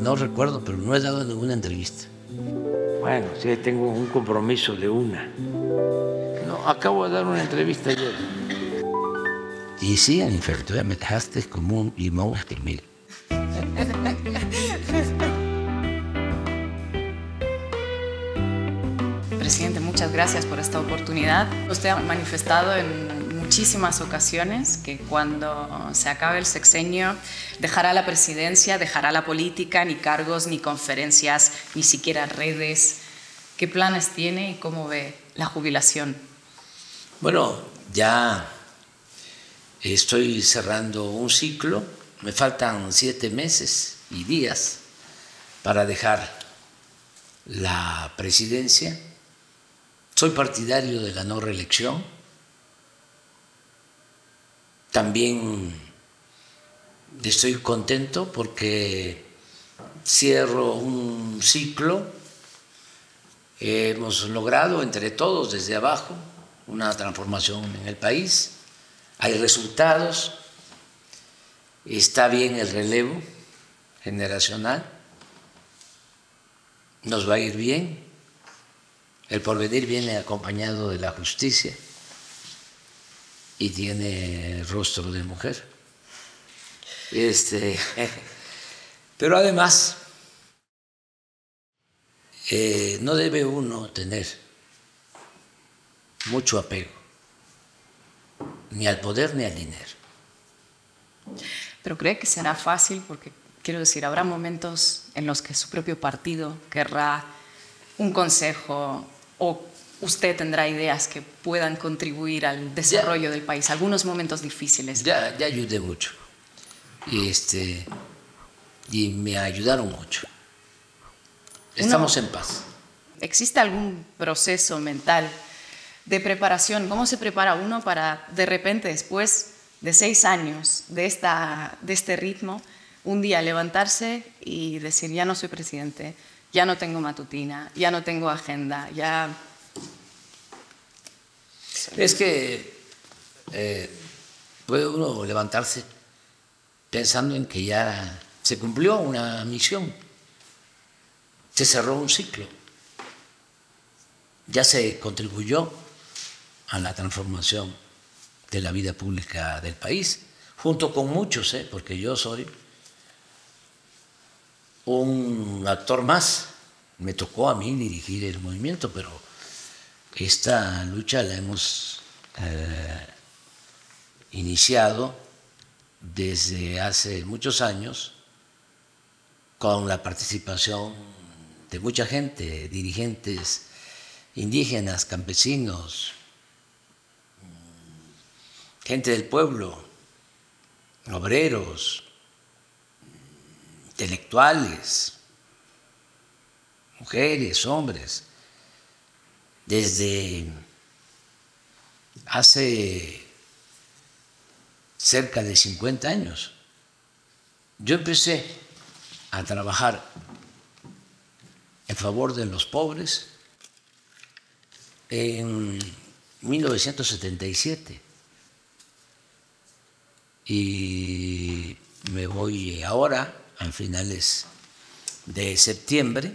No recuerdo, pero no he dado ninguna entrevista. Bueno, sí, tengo un compromiso de una. No, acabo de dar una entrevista ayer. Y sí, al inferno, me dejaste como un limón hasta el mil. Presidente, muchas gracias por esta oportunidad. Usted ha manifestado en muchísimas ocasiones que cuando se acabe el sexenio dejará la presidencia, dejará la política, ni cargos, ni conferencias, ni siquiera redes. ¿Qué planes tiene y cómo ve la jubilación? Bueno, ya estoy cerrando un ciclo. Me faltan 7 meses y días para dejar la presidencia. Soy partidario de la no reelección. También estoy contento porque cierro un ciclo. Hemos logrado entre todos, desde abajo, una transformación en el país. Hay resultados. Está bien el relevo generacional. Nos va a ir bien. El porvenir viene acompañado de la justicia y tiene rostro de mujer. Pero además, no debe uno tener mucho apego, ni al poder ni al dinero. ¿Pero cree que será fácil? Porque, quiero decir, habrá momentos en los que su propio partido querrá un consejo, o usted tendrá ideas que puedan contribuir al desarrollo del país, algunos momentos difíciles. Ya ayudé mucho y, y me ayudaron mucho. Estamos en paz. ¿Existe algún proceso mental de preparación? ¿Cómo se prepara uno para, de repente, después de 6 años de este ritmo, un día levantarse y decir, ya no soy presidente? Ya no tengo matutina, ya no tengo agenda, ya... Es que puede uno levantarse pensando en que ya se cumplió una misión, se cerró un ciclo, ya se contribuyó a la transformación de la vida pública del país, junto con muchos, porque yo soy un actor más. Me tocó a mí dirigir el movimiento, pero esta lucha la hemos iniciado desde hace muchos años con la participación de mucha gente, dirigentes indígenas, campesinos, gente del pueblo, obreros, intelectuales, mujeres, hombres. Desde hace cerca de 50 años, yo empecé a trabajar en favor de los pobres en 1977 y me voy ahora a finales de septiembre,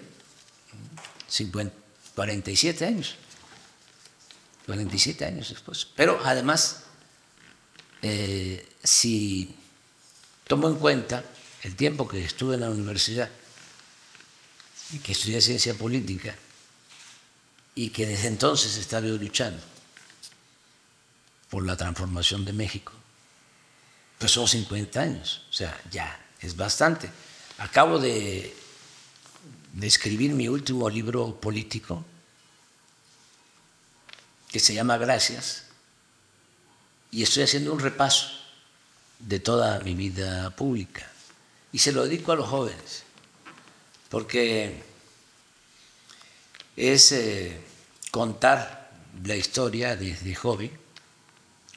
47 años, 47 años después. Pero además, si tomo en cuenta el tiempo que estuve en la universidad, y que estudié ciencia política, y que desde entonces estaba luchando por la transformación de México, pues son 50 años, o sea, ya... Es bastante. Acabo de escribir mi último libro político, que se llama Gracias, y estoy haciendo un repaso de toda mi vida pública. Y se lo dedico a los jóvenes, porque es contar la historia desde joven,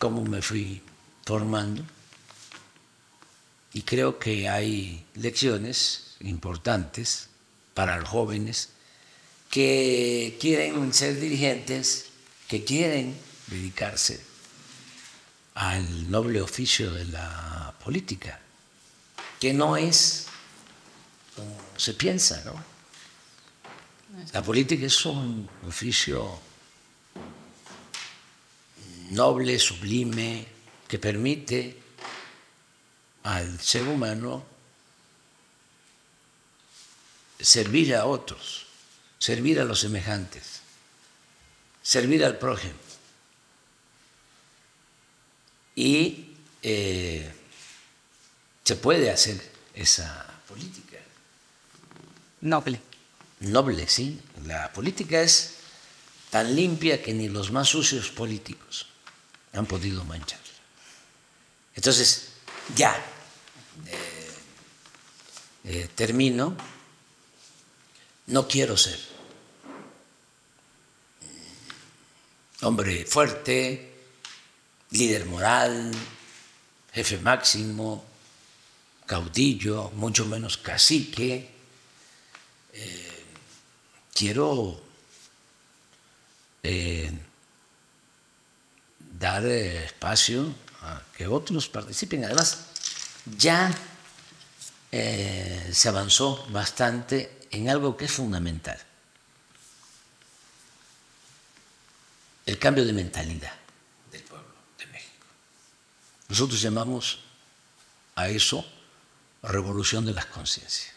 cómo me fui formando. Y creo que hay lecciones importantes para los jóvenes que quieren ser dirigentes, que quieren dedicarse al noble oficio de la política, que no es se piensa, ¿no? La política es un oficio noble, sublime, que permite al ser humano servir a otros, servir a los semejantes, servir al prójimo. Y se puede hacer esa política. Noble. Noble, sí. La política es tan limpia que ni los más sucios políticos han podido mancharla. Entonces, ya termino. No quiero ser hombre fuerte, líder moral, jefe máximo, caudillo, mucho menos cacique. Quiero dar espacio a que otros participen. Además, ya se avanzó bastante en algo que es fundamental: el cambio de mentalidad del pueblo de México. Nosotros llamamos a eso revolución de las conciencias.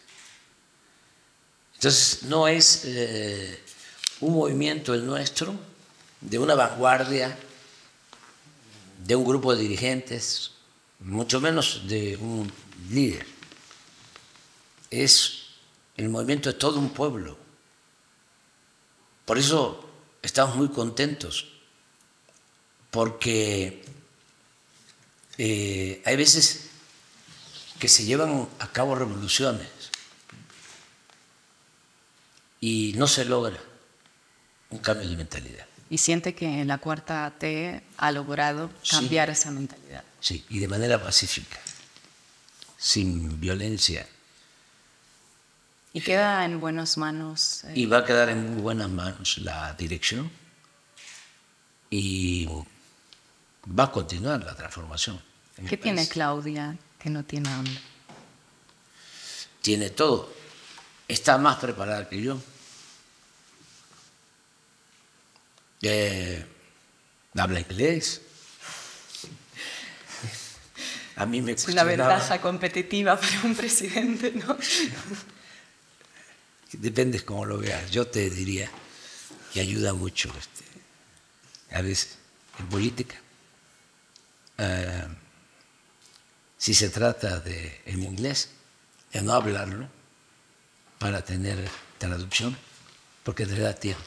Entonces, no es un movimiento el nuestro, de una vanguardia, de un grupo de dirigentes, mucho menos de un líder. Es el movimiento de todo un pueblo. Por eso estamos muy contentos, porque hay veces que se llevan a cabo revoluciones y no se logra un cambio de mentalidad. Y siente que la Cuarta T ha logrado cambiar esa mentalidad. Sí, y de manera pacífica, sin violencia. Y queda en buenas manos. Y va a quedar en muy buenas manos la dirección y va a continuar la transformación. ¿Qué tiene Claudia que no tiene AMLO? Tiene todo. Está más preparada que yo. Habla inglés. A mí me cuestionaba. Es una ventaja competitiva para un presidente, ¿no? Depende cómo lo veas. Yo te diría que ayuda mucho, a veces, en política. Si se trata de en inglés, de no hablarlo, para tener traducción, porque te da tiempo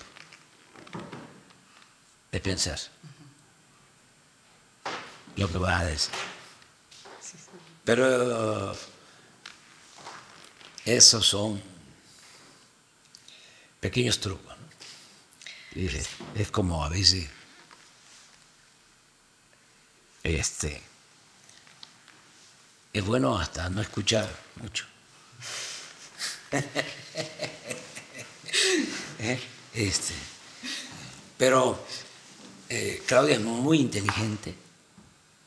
de pensar lo que vas a decir. Sí, sí. Pero esos son pequeños trucos, ¿no? Y es como a veces es bueno hasta no escuchar mucho. Pero Claudia es muy inteligente,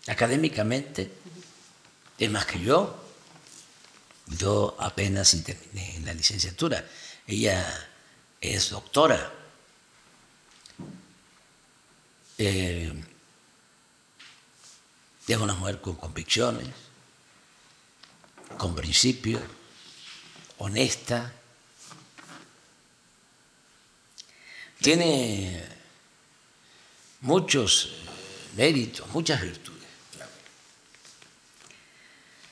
académicamente es más que yo. Yo apenas terminé la licenciatura, ella es doctora. Es una mujer con convicciones, con principios, honesta. Tiene muchos méritos, muchas virtudes.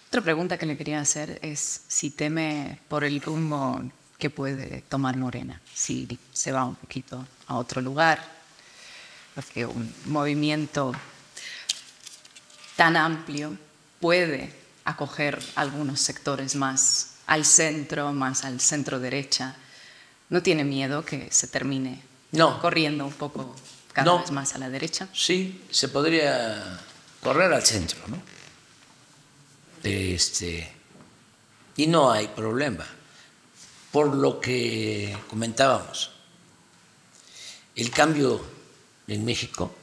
Otra pregunta que le quería hacer es si teme por el rumbo que puede tomar Morena, si se va un poquito a otro lugar, porque un movimiento tan amplio puede acoger algunos sectores más al centro, más al centro-derecha. ¿No tiene miedo que se termine corriendo un poco cada vez más a la derecha? Sí, se podría correr al centro, ¿no? Y no hay problema. Por lo que comentábamos, el cambio en México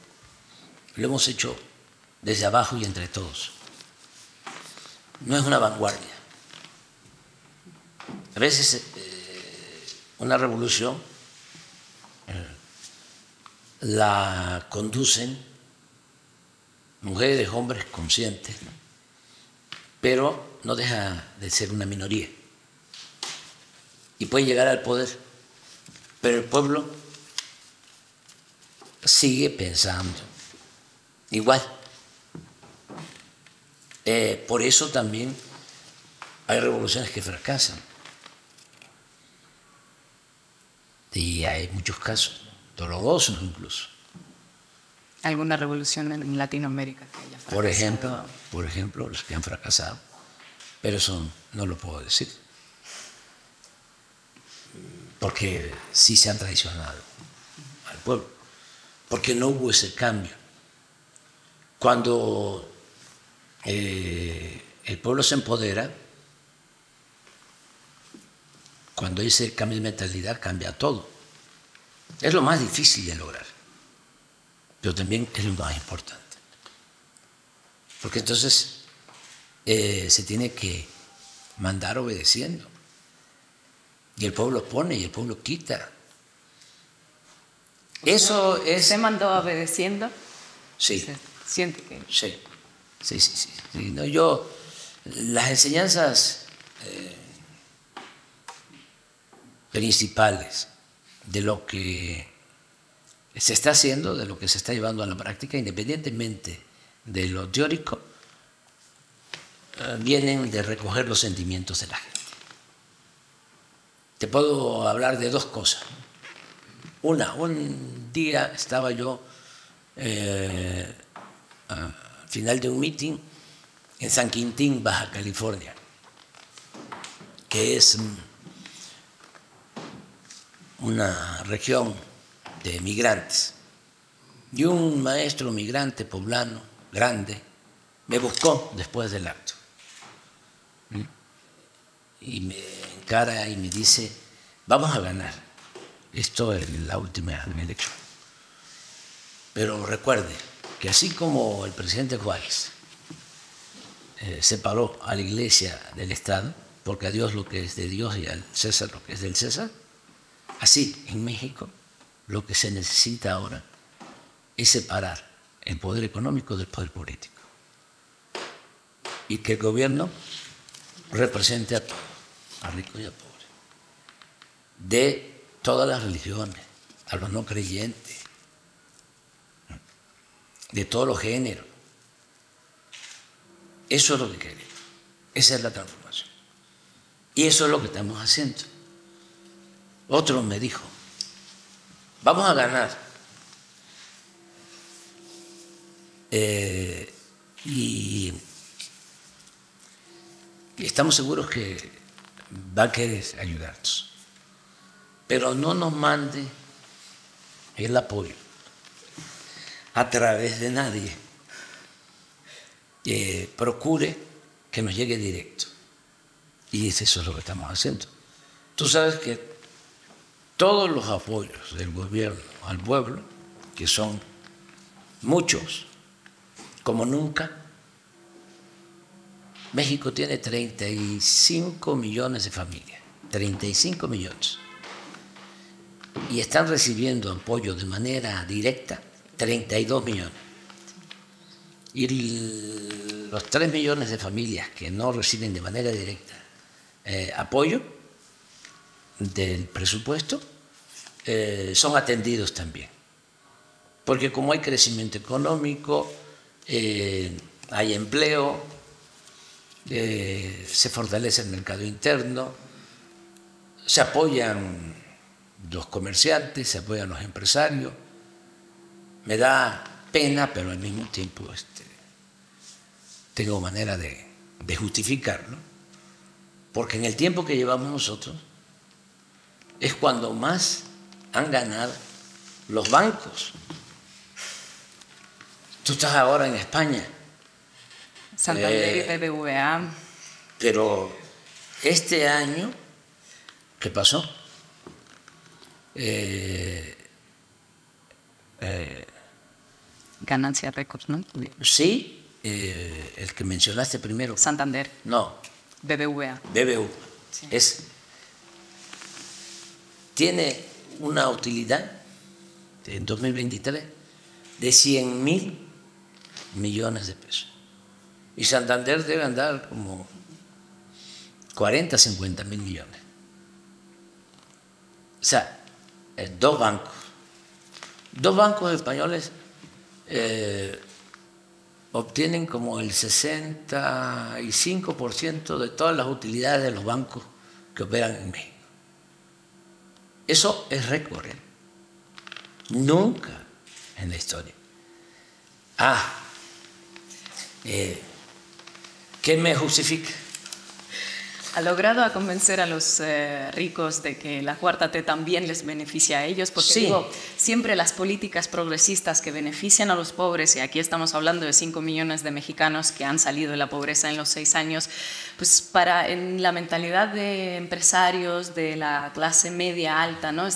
lo hemos hecho desde abajo y entre todos. No es una vanguardia. A veces una revolución la conducen mujeres, hombres conscientes, pero no deja de ser una minoría y pueden llegar al poder, pero el pueblo sigue pensando igual. Por eso también hay revoluciones que fracasan y hay muchos casos dolorosos incluso. ¿Alguna revolución en Latinoamérica que haya fracasado? Por ejemplo, los que han fracasado, pero eso no lo puedo decir, porque sí se han traicionado al pueblo, porque no hubo ese cambio. Cuando el pueblo se empodera, cuando ese cambio de mentalidad, cambia todo. Es lo más difícil de lograr, pero también es lo más importante, porque entonces se tiene que mandar obedeciendo, y el pueblo pone y el pueblo quita. Eso es. ¿Se mandó obedeciendo? Sí. ¿Se siente que? Sí. Sí. No, yo, las enseñanzas principales de lo que se está haciendo, de lo que se está llevando a la práctica, independientemente de lo teórico, vienen de recoger los sentimientos de la gente. Te puedo hablar de dos cosas. Una, un día estaba yo al final de un meeting en San Quintín, Baja California, que es una región de migrantes. Y un maestro migrante poblano grande me buscó después del acto. Y me encara y me dice, vamos a ganar. Esto es la última elección. Pero recuerde que así como el presidente Juárez separó a la iglesia del Estado, porque a Dios lo que es de Dios y al César lo que es del César, así en México lo que se necesita ahora es separar el poder económico del poder político y que el gobierno represente a todos, a ricos y a pobres, de todas las religiones, a los no creyentes, de todos los géneros. Eso es lo que queremos, esa es la transformación. Y eso es lo que estamos haciendo. Otro me dijo, vamos a ganar. Y estamos seguros que va a querer ayudarnos, pero no nos mande el apoyo a través de nadie. Procure que nos llegue directo, y eso es lo que estamos haciendo. Tú sabes que todos los apoyos del gobierno al pueblo, que son muchos como nunca, México tiene 35 millones de familias, 35 millones. Y están recibiendo apoyo de manera directa 32 millones. Y los 3 millones de familias que no reciben de manera directa apoyo del presupuesto son atendidos también. Porque como hay crecimiento económico, hay empleo, se fortalece el mercado interno, se apoyan los comerciantes, se apoyan los empresarios. Me da pena, pero al mismo tiempo tengo manera de justificarlo, porque en el tiempo que llevamos nosotros es cuando más han ganado los bancos. Tú estás ahora en España, Santander y BBVA. Pero este año, ¿qué pasó? Ganancia récord, ¿no? Sí, el que mencionaste primero. Santander. No. BBVA. Sí. Es tiene una utilidad en 2023 de 100,000 millones de pesos. Y Santander debe andar como 40, 50,000 millones. O sea, dos bancos españoles obtienen como el 65% de todas las utilidades de los bancos que operan en México. Eso es récord. Nunca en la historia. ¿Qué me justifica? ¿Ha logrado a convencer a los ricos de que la cuarta T también les beneficia a ellos? Porque sí, digo, siempre las políticas progresistas que benefician a los pobres, y aquí estamos hablando de 5 millones de mexicanos que han salido de la pobreza en los 6 años, pues en la mentalidad de empresarios de la clase media alta, ¿no?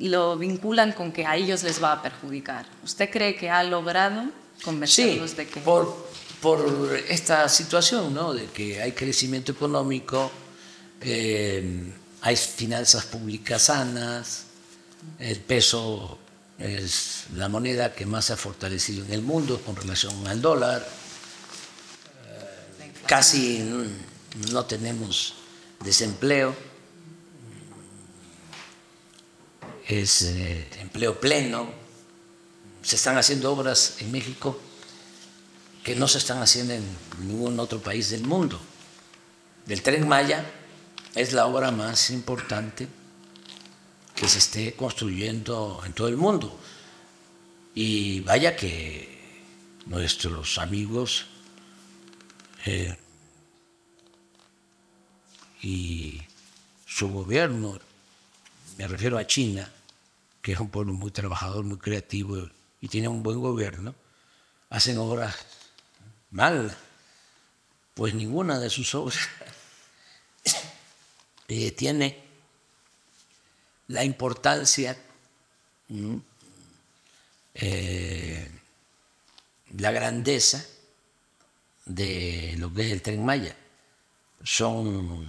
Lo vinculan con que a ellos les va a perjudicar. ¿Usted cree que ha logrado convencerlos de que...? Por esta situación, ¿no?, de que hay crecimiento económico, hay finanzas públicas sanas, el peso es la moneda que más se ha fortalecido en el mundo con relación al dólar, casi no tenemos desempleo, es empleo pleno, se están haciendo obras en México que no se están haciendo en ningún otro país del mundo. El Tren Maya es la obra más importante que se esté construyendo en todo el mundo. Y vaya que nuestros amigos y su gobierno, me refiero a China, que es un pueblo muy trabajador, muy creativo y tiene un buen gobierno, hacen obras mal, pues ninguna de sus obras tiene la importancia, la grandeza de lo que es el Tren Maya. Son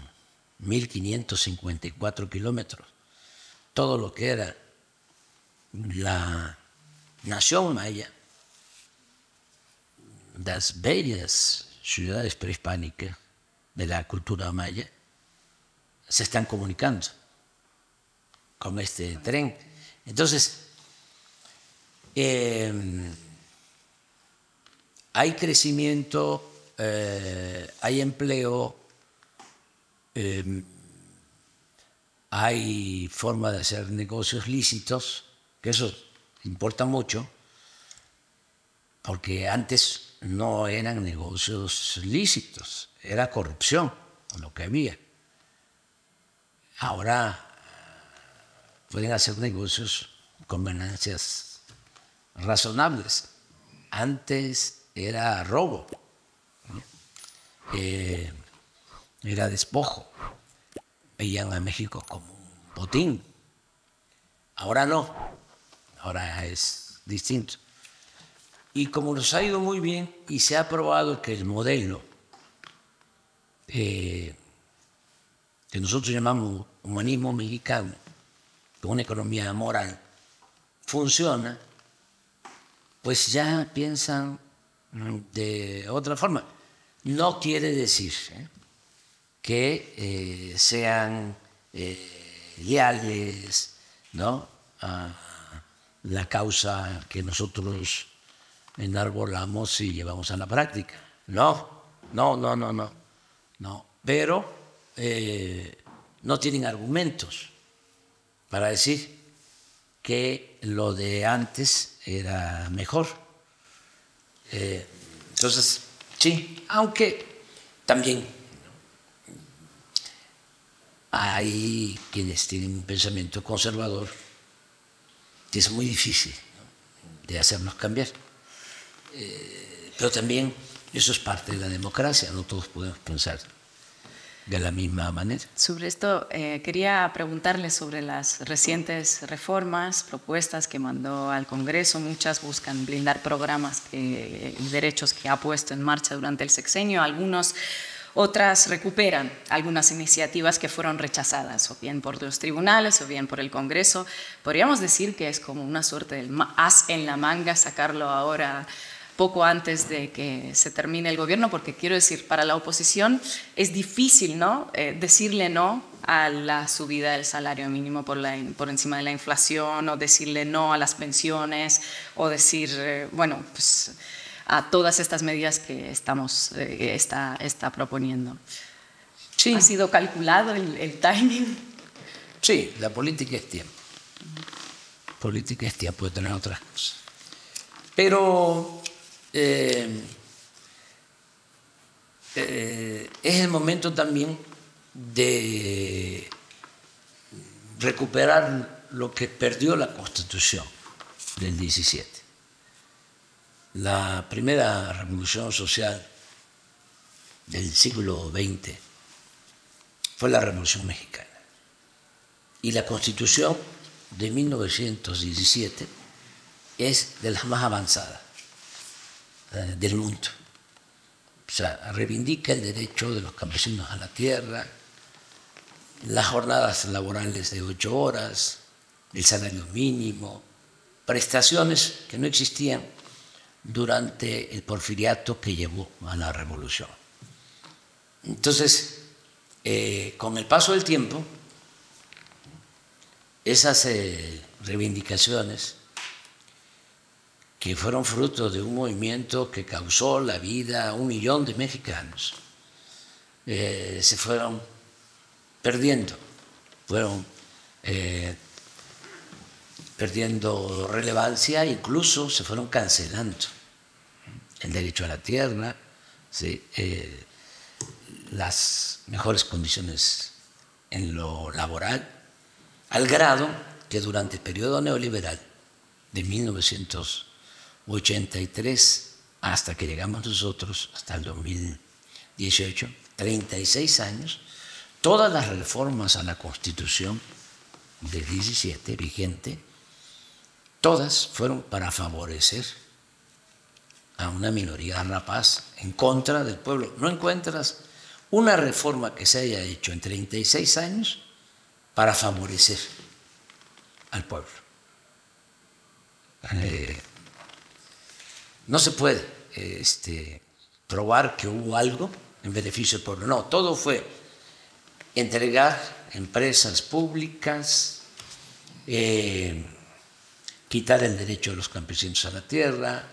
1.554 kilómetros. Todo lo que era la nación maya, las bellas ciudades prehispánicas de la cultura maya se están comunicando con este tren. Entonces, hay crecimiento, hay empleo, hay forma de hacer negocios lícitos, que eso importa mucho, porque antes no eran negocios lícitos, era corrupción lo que había. Ahora pueden hacer negocios con ganancias razonables. Antes era robo, ¿no? Era despojo. Veían a México como un botín. Ahora no, ahora es distinto. Y como nos ha ido muy bien y se ha probado que el modelo que nosotros llamamos humanismo mexicano, con una economía moral, funciona, pues ya piensan de otra forma. No quiere decir que sean leales, ¿no?, a la causa que nosotros enarbolamos y llevamos a la práctica. No. Pero no tienen argumentos para decir que lo de antes era mejor. Entonces, sí, aunque también hay quienes tienen un pensamiento conservador que es muy difícil, ¿no?, de hacernos cambiar. Pero también eso es parte de la democracia, no todos podemos pensar de la misma manera. Sobre esto quería preguntarle sobre las recientes reformas, propuestas que mandó al Congreso. Muchas buscan blindar programas y derechos que ha puesto en marcha durante el sexenio. Algunos Otras recuperan algunas iniciativas que fueron rechazadas, o bien por los tribunales, o bien por el Congreso. Podríamos decir que es como una suerte de as en la manga sacarlo ahora, poco antes de que se termine el gobierno, porque quiero decir, para la oposición es difícil, ¿no?, decirle no a la subida del salario mínimo por encima de la inflación, o decirle no a las pensiones, o decir, bueno, pues a todas estas medidas que está proponiendo. Sí. ¿Ha sido calculado el timing? Sí, la política es tiempo. Política es tiempo de tener otras cosas. Pero es el momento también de recuperar lo que perdió la Constitución del 17. La primera revolución social del siglo XX fue la Revolución Mexicana. Y la Constitución de 1917 es de las más avanzadas del mundo. O sea, reivindica el derecho de los campesinos a la tierra, las jornadas laborales de 8 horas, el salario mínimo, prestaciones que no existían durante el porfiriato que llevó a la revolución. Entonces, con el paso del tiempo, esas reivindicaciones que fueron fruto de un movimiento que causó la vida a 1 millón de mexicanos, se fueron perdiendo, perdiendo relevancia, incluso se fueron cancelando el derecho a la tierra, ¿sí?, las mejores condiciones en lo laboral, al grado que durante el periodo neoliberal de 1983 hasta que llegamos nosotros, hasta el 2018, 36 años, todas las reformas a la Constitución del 17 vigente, todas fueron para favorecer a una minoría rapaz en contra del pueblo. No encuentras una reforma que se haya hecho en 36 años para favorecer al pueblo. No se puede probar que hubo algo en beneficio del pueblo. No, todo fue entregar empresas públicas, quitar el derecho de los campesinos a la tierra,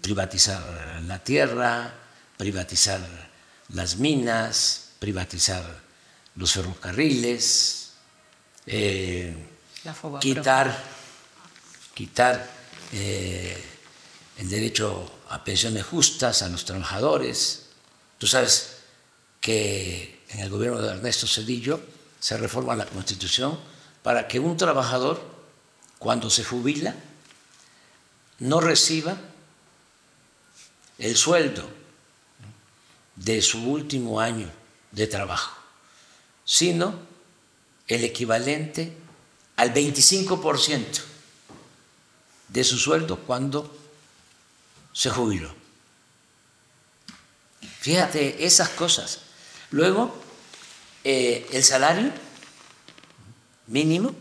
privatizar la tierra, privatizar las minas, privatizar los ferrocarriles, quitar el derecho a pensiones justas a los trabajadores. Tú sabes que en el gobierno de Ernesto Zedillo se reforma la Constitución para que un trabajador, cuando se jubila, no reciba el sueldo de su último año de trabajo, sino el equivalente al 25% de su sueldo cuando se jubiló. Fíjate esas cosas. Luego, el salario mínimo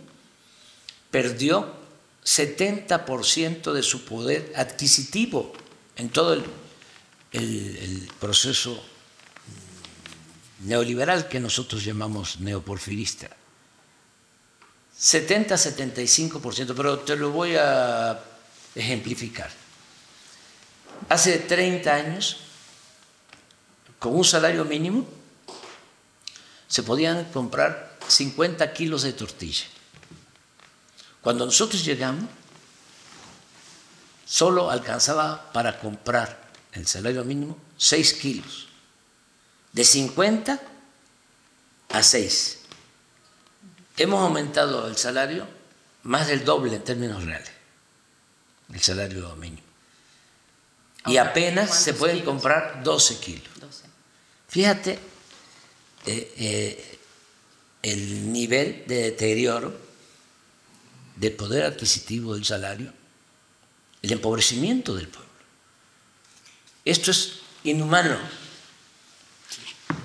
perdió 70% de su poder adquisitivo en todo el proceso neoliberal que nosotros llamamos neoporfirista. 70-75%, pero te lo voy a ejemplificar. Hace 30 años, con un salario mínimo, se podían comprar 50 kilos de tortilla. Cuando nosotros llegamos, solo alcanzaba para comprar el salario mínimo 6 kilos. De 50 a 6. Hemos aumentado el salario más del doble en términos reales, el salario mínimo. Y apenas se pueden comprar 12 kilos. Fíjate el nivel de deterioro del poder adquisitivo del salario, el empobrecimiento del pueblo. Esto es inhumano.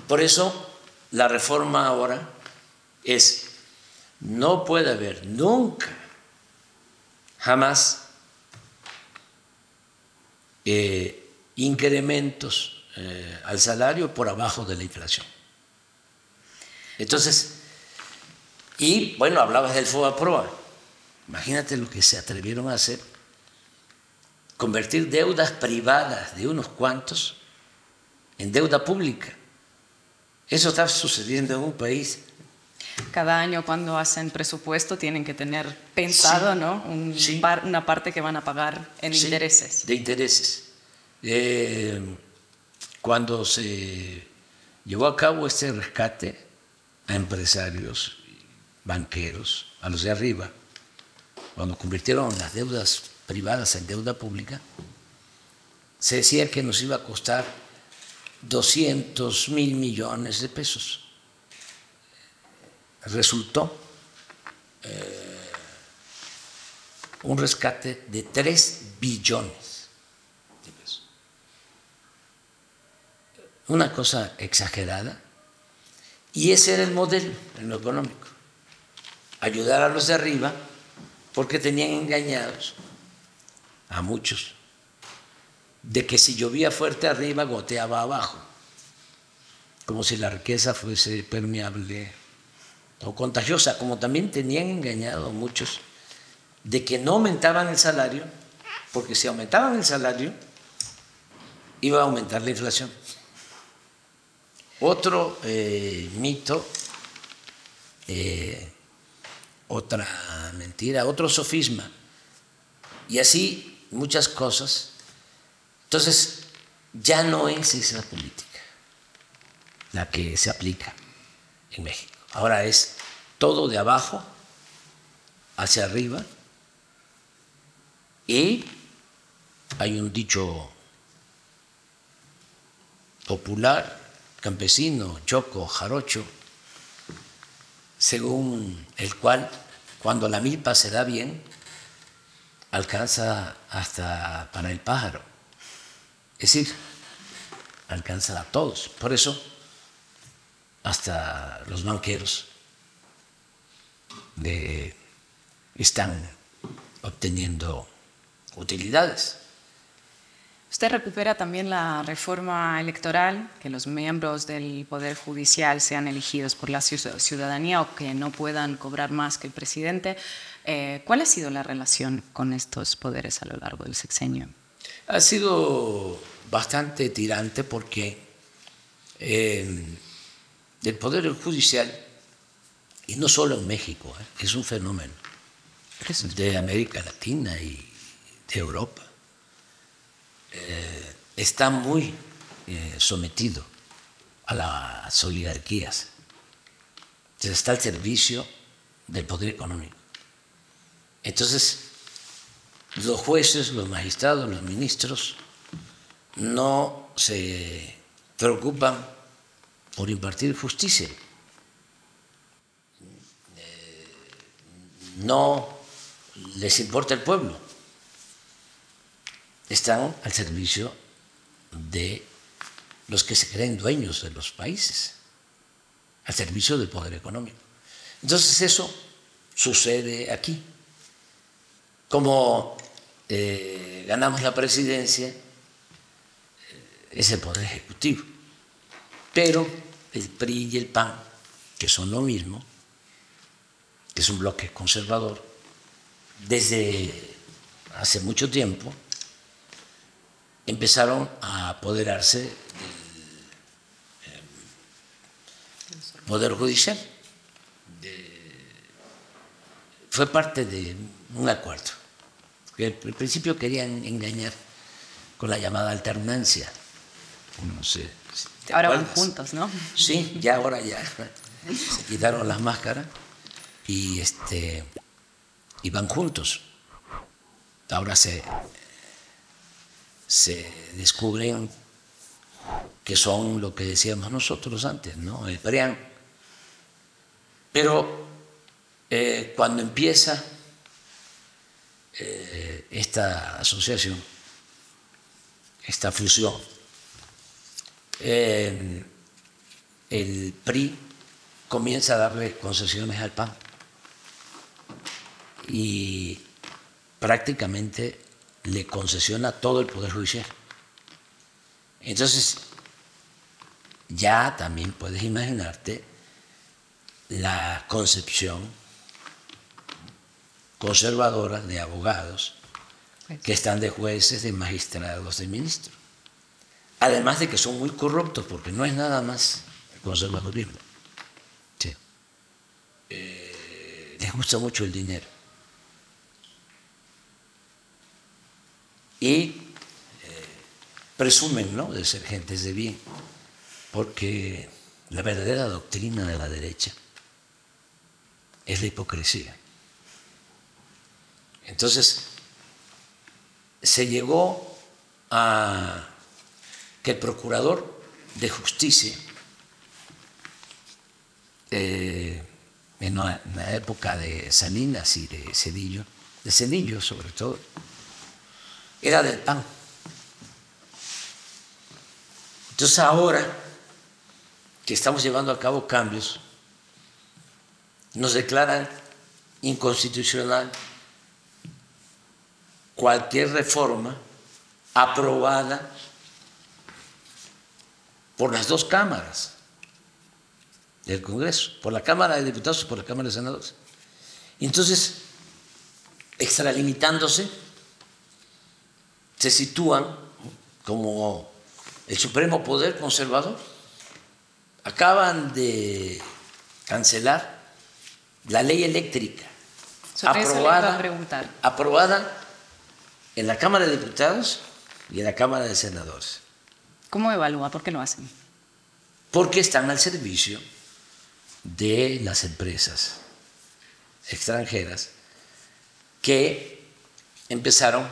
Por eso la reforma ahora es, no puede haber nunca, jamás, incrementos al salario por abajo de la inflación. Entonces, y bueno, hablabas del Fobaproa. Imagínate lo que se atrevieron a hacer, convertir deudas privadas de unos cuantos en deuda pública. Eso está sucediendo en un país. Cada año cuando hacen presupuesto tienen que tener pensado, sí, ¿no? Una parte que van a pagar en intereses. De intereses. Cuando se llevó a cabo este rescate a empresarios, banqueros, a los de arriba, cuando convirtieron las deudas privadas en deuda pública, se decía que nos iba a costar 200 mil millones de pesos. Resultó un rescate de 3 billones de pesos. Una cosa exagerada. Y ese era el modelo en lo económico. Ayudar a los de arriba porque tenían engañados a muchos de que si llovía fuerte arriba, goteaba abajo. Como si la riqueza fuese permeable o contagiosa, como también tenían engañado a muchos de que no aumentaban el salario, porque si aumentaban el salario iba a aumentar la inflación. Otro mito, otra mentira, otro sofisma, y así muchas cosas. Entonces ya no es esa política la que se aplica en México. Ahora es todo de abajo hacia arriba, y hay un dicho popular, campesino, choco, jarocho, según el cual cuando la milpa se da bien, alcanza hasta para el pájaro. Es decir, alcanza a todos. Por eso hasta los banqueros están obteniendo utilidades. Usted recupera también la reforma electoral, que los miembros del Poder Judicial sean elegidos por la ciudadanía o que no puedan cobrar más que el presidente. ¿Cuál ha sido la relación con estos poderes a lo largo del sexenio? Ha sido bastante tirante porque del Poder Judicial, y no solo en México, es un fenómeno de América Latina y de Europa, está muy sometido a las oligarquías. Entonces, está al servicio del poder económico. Entonces, los jueces, los magistrados, los ministros no se preocupan por impartir justicia, no les importa el pueblo, están al servicio de los que se creen dueños de los países, al servicio del poder económico. Entonces eso sucede aquí. Como ganamos la presidencia, es el poder ejecutivo, pero el PRI y el PAN, que son lo mismo, que es un bloque conservador, desde hace mucho tiempo empezaron a apoderarse del Poder Judicial. Fue parte de un acuerdo, que al principio querían engañar con la llamada alternancia, no sé. Ahora van juntos, ¿no? Sí, ya ahora ya se quitaron las máscaras y, van juntos. Ahora se descubren que son lo que decíamos nosotros antes, ¿no? El PRIAN. Pero cuando empieza esta asociación, esta fusión, el PRI comienza a darle concesiones al PAN y prácticamente le concesiona todo el Poder Judicial. Entonces, ya también puedes imaginarte la concepción conservadora de abogados que están de jueces, de magistrados, de ministros. Además de que son muy corruptos, porque no es nada más el conservadurismo. Sí. Les gusta mucho el dinero. Y presumen, ¿no?, de ser gentes de bien, porque la verdadera doctrina de la derecha es la hipocresía. Entonces, se llegó a que el procurador de justicia, en la época de Salinas y de Zedillo, sobre todo, era del PAN. Entonces ahora que estamos llevando a cabo cambios, nos declaran inconstitucional cualquier reforma aprobada por las dos cámaras del Congreso, por la Cámara de Diputados y por la Cámara de Senadores. Entonces, extralimitándose, se sitúan como el supremo poder conservador. Acaban de cancelar la ley eléctrica aprobada en la Cámara de Diputados y en la Cámara de Senadores. ¿Cómo evalúa? ¿Por qué lo hacen? Porque están al servicio de las empresas extranjeras que empezaron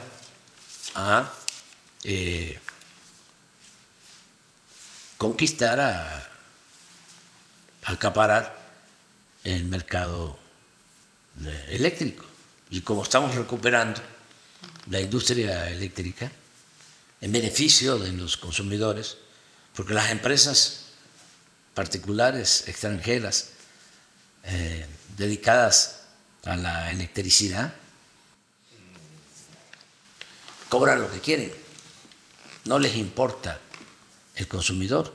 a conquistar, a acaparar el mercado eléctrico. Y como estamos recuperando la industria eléctrica en beneficio de los consumidores, porque las empresas particulares extranjeras dedicadas a la electricidad cobran lo que quieren, no les importa el consumidor.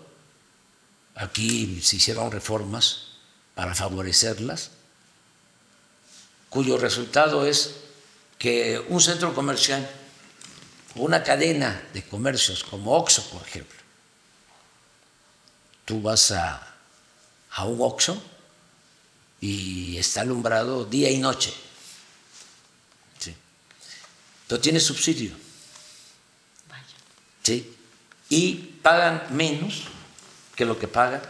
Aquí se hicieron reformas para favorecerlas, cuyo resultado es que un centro comercial o una cadena de comercios como Oxxo, por ejemplo, tú vas a un Oxxo y está alumbrado día y noche, ¿sí?, pero tiene subsidio. Vaya. ¿Sí? Y pagan menos que lo que paga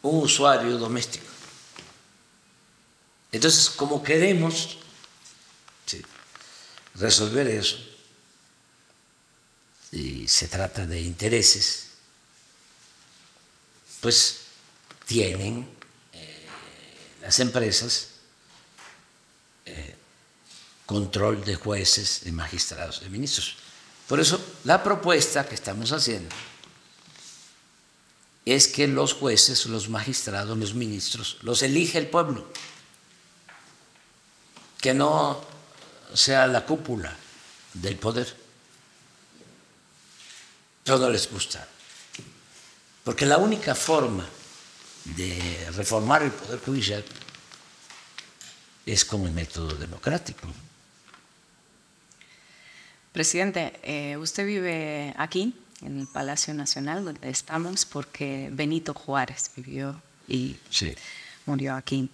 un usuario doméstico. Entonces, como queremos, ¿sí?, resolver eso, y se trata de intereses, pues tienen las empresas control de jueces, de magistrados, de ministros. Por eso la propuesta que estamos haciendo es que los jueces, los magistrados, los ministros, los elige el pueblo, que no sea la cúpula del poder. Eso no les gusta, porque la única forma de reformar el Poder Judicial es con el método democrático. Presidente, usted vive aquí, en el Palacio Nacional, donde estamos, porque Benito Juárez vivió y murió aquí.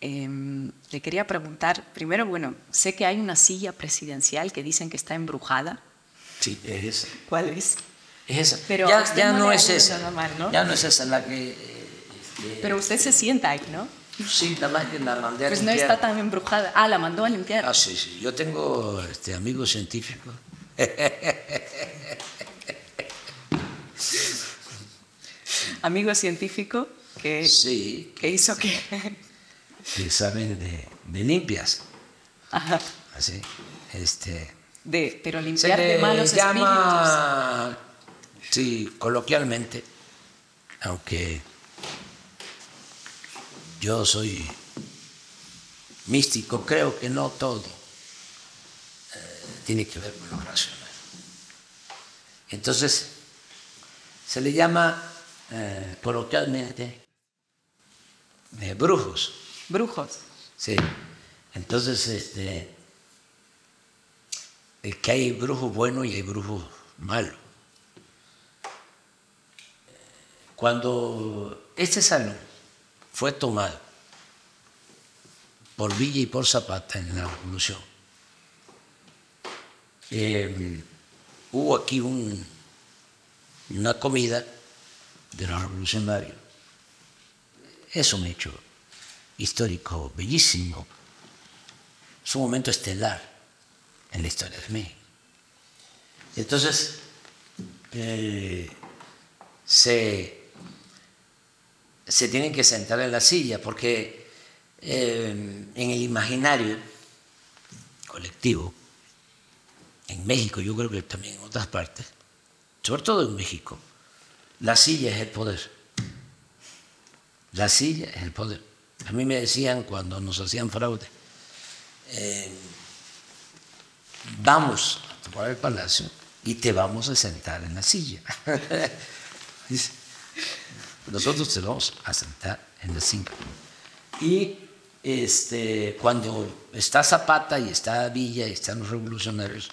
Le quería preguntar, primero, bueno, sé que hay una silla presidencial que dicen que está embrujada. Sí, es esa. ¿Cuál es? Es esa. Pero ya no es esa. Normal, ¿no? Ya no es esa la que... pero usted se sienta ahí, ¿no? Sí, nada más que la mandé a limpiar. Pues no está tan embrujada. Ah, la mandó a limpiar. Ah, sí, sí. Yo tengo amigos científicos. Amigo científico que, sí, que hizo que... que saben de limpias. Ajá. Así, pero limpiar de malos espíritus. Sí, coloquialmente, aunque Yo soy místico, creo que no todo tiene que ver con lo racional. Entonces, se le llama coloquialmente brujos. Brujos. Sí. Entonces, que hay brujo bueno y hay brujo malo. Cuando este salón fue tomado por Villa y por Zapata en la Revolución, hubo aquí una comida de los revolucionarios. Es un hecho histórico bellísimo. Es un momento estelar en la historia de México. Entonces, se tienen que sentar en la silla porque en el imaginario colectivo, en México, yo creo que también en otras partes, sobre todo en México, la silla es el poder. La silla es el poder. A mí me decían cuando nos hacían fraude, vamos a tomar el palacio y te vamos a sentar en la silla. Nosotros te vamos a sentar en la silla. Y cuando está Zapata y está Villa y están los revolucionarios,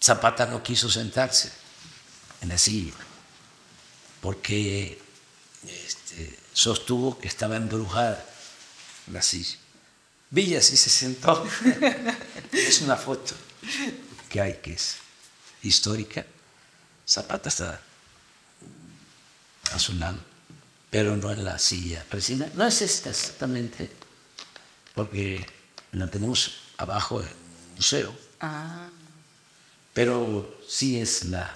Zapata no quiso sentarse en la silla porque sostuvo que estaba embrujada la silla. Villa sí se sentó. Es una foto que hay que es histórica. Zapata está a su lado, pero no en la silla presidenta. No es esta exactamente, porque la tenemos abajo en el museo. Ah. Pero sí es la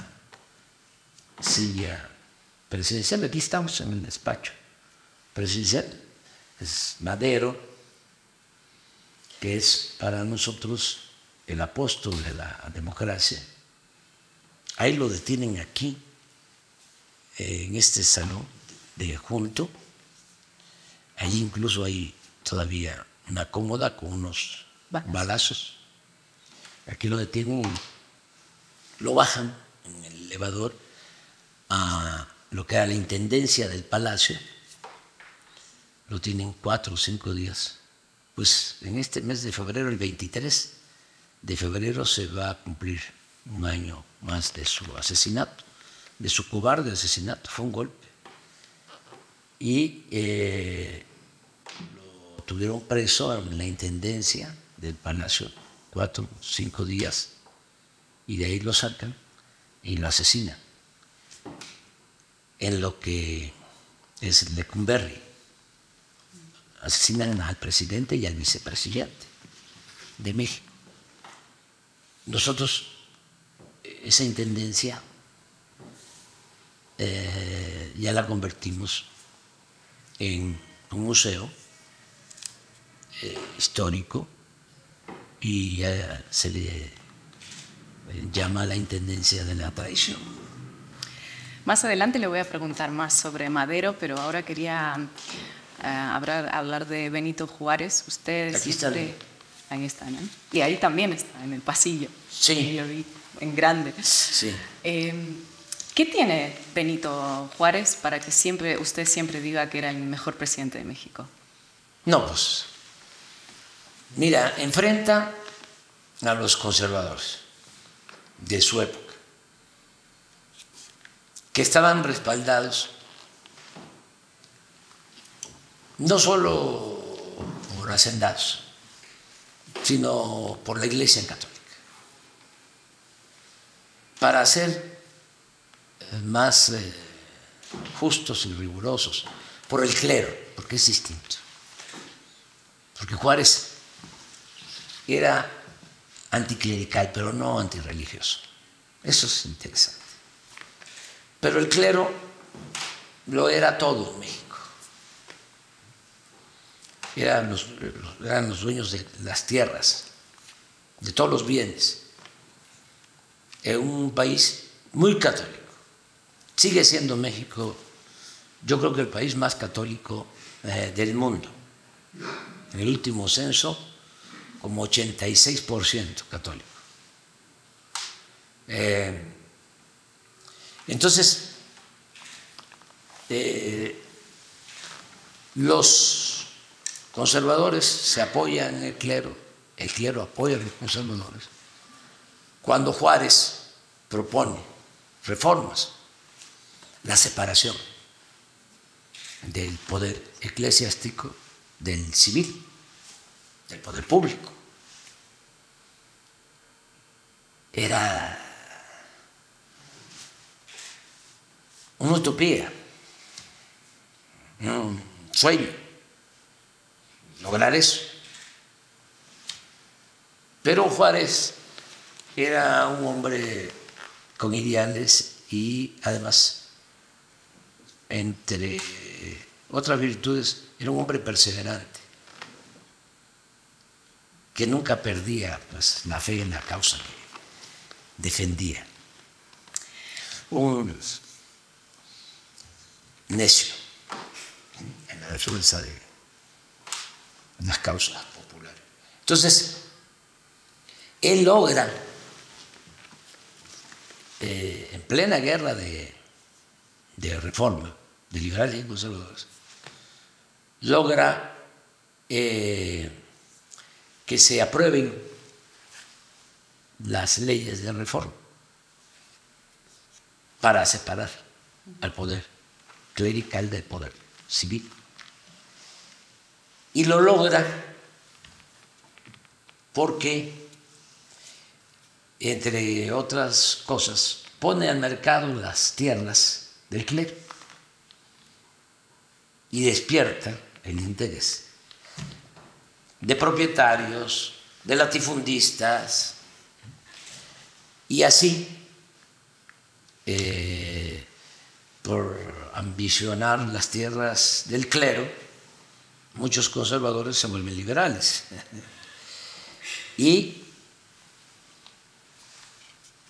silla presidencial. Aquí estamos en el despacho presidencial. Es Madero, que es para nosotros el apóstol de la democracia. Ahí lo detienen aquí, en este salón de junto. Allí incluso hay todavía una cómoda con unos balazos. Aquí lo detienen, lo bajan en el elevador a lo que era la intendencia del palacio. Lo tienen 4 o 5 días. Pues en este mes de febrero, el 23 de febrero, se va a cumplir un año más de su asesinato, de su cobarde asesinato. Fue un golpe. Y lo tuvieron preso en la intendencia del palacio 4 o 5 días. Y de ahí lo sacan y lo asesinan en lo que es Lecumberri. Asesinan al presidente y al vicepresidente de México. Nosotros, esa intendencia, ya la convertimos en un museo histórico y ya se le llama la intendencia de la traición. Más adelante le voy a preguntar más sobre Madero, pero ahora quería hablar de Benito Juárez. Ustedes aquí siempre están. Ahí están, ¿eh? Y ahí también está, en el pasillo. Sí. Yo vi en grande. Sí. ¿Qué tiene Benito Juárez para que siempre usted siempre diga que era el mejor presidente de México? No, pues, mira, enfrenta a los conservadores de su época, que estaban respaldados no solo por hacendados, sino por la Iglesia católica. Para ser más justos y rigurosos, por el clero, porque es distinto. Porque Juárez era anticlerical, pero no antirreligioso. Eso es interesante. Pero el clero lo era todo en México. Eran los dueños de las tierras, de todos los bienes. En un país muy católico. Sigue siendo México yo creo que el país más católico del mundo. En el último censo, como 86% católico. Entonces, los conservadores se apoyan en el clero apoya a los conservadores. Cuando Juárez propone reformas, la separación del poder eclesiástico del civil, del poder público, era una utopía, un sueño lograr eso. Pero Juárez era un hombre con ideales y además, entre otras virtudes, era un hombre perseverante, que nunca perdía, pues, la fe en la causa que defendía. Un necio en la defensa de las causas populares. Entonces, él logra, en plena guerra de reforma, de liberales y conservadores, logra que se aprueben las leyes de reforma para separar al poder clerical del poder civil. Y lo logra porque, entre otras cosas, pone al mercado las tierras del clero y despierta el interés de propietarios, de latifundistas, y así, por ambicionar las tierras del clero, muchos conservadores se vuelven liberales y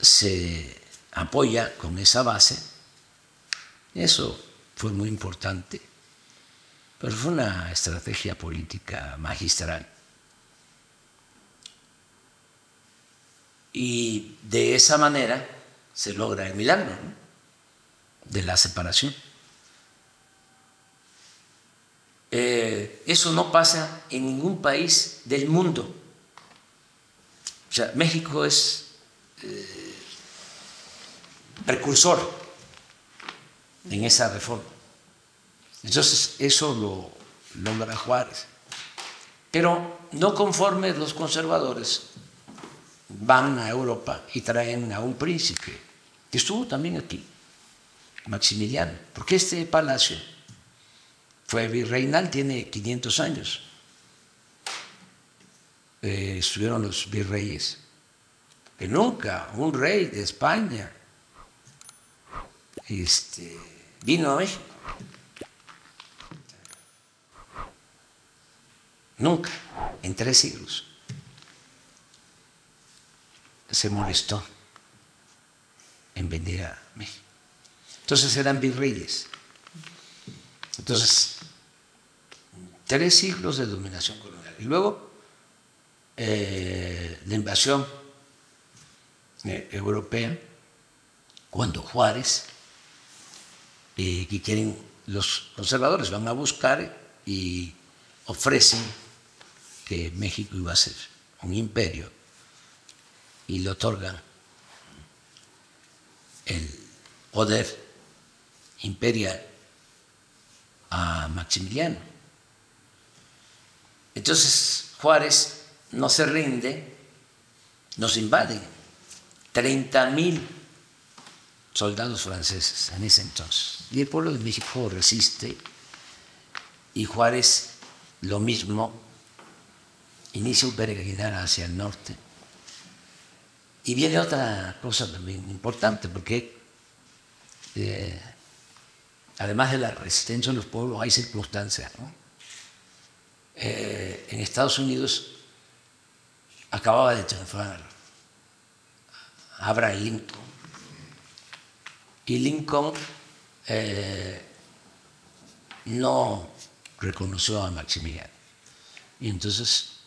se apoya con esa base. Eso fue muy importante, pero fue una estrategia política magistral. Y de esa manera se logra el milagro, ¿no?, de la separación. Eso no pasa en ningún país del mundo. O sea, México es precursor en esa reforma. Entonces, eso lo logra Juárez. Pero no conforme, los conservadores van a Europa y traen a un príncipe que estuvo también aquí, Maximiliano, porque este palacio fue virreinal, tiene 500 años. Estuvieron los virreyes, que nunca un rey de España vino a México. Nunca, en 3 siglos. Se molestó en venir a México. Entonces eran virreyes. Entonces, 3 siglos de dominación colonial. Y luego la invasión europea, cuando Juárez, que quieren, los conservadores van a buscar y ofrecen que México iba a ser un imperio, y le otorgan el poder imperial a Maximiliano. Entonces Juárez no se rinde, nos invaden 30,000 soldados franceses en ese entonces. Y el pueblo de México resiste, y Juárez lo mismo, inicia un peregrinar hacia el norte. Y viene otra cosa también importante, porque además de la resistencia de los pueblos, hay circunstancias, ¿no? En Estados Unidos acababa de triunfar Abraham Lincoln, y Lincoln no reconoció a Maximiliano. Y entonces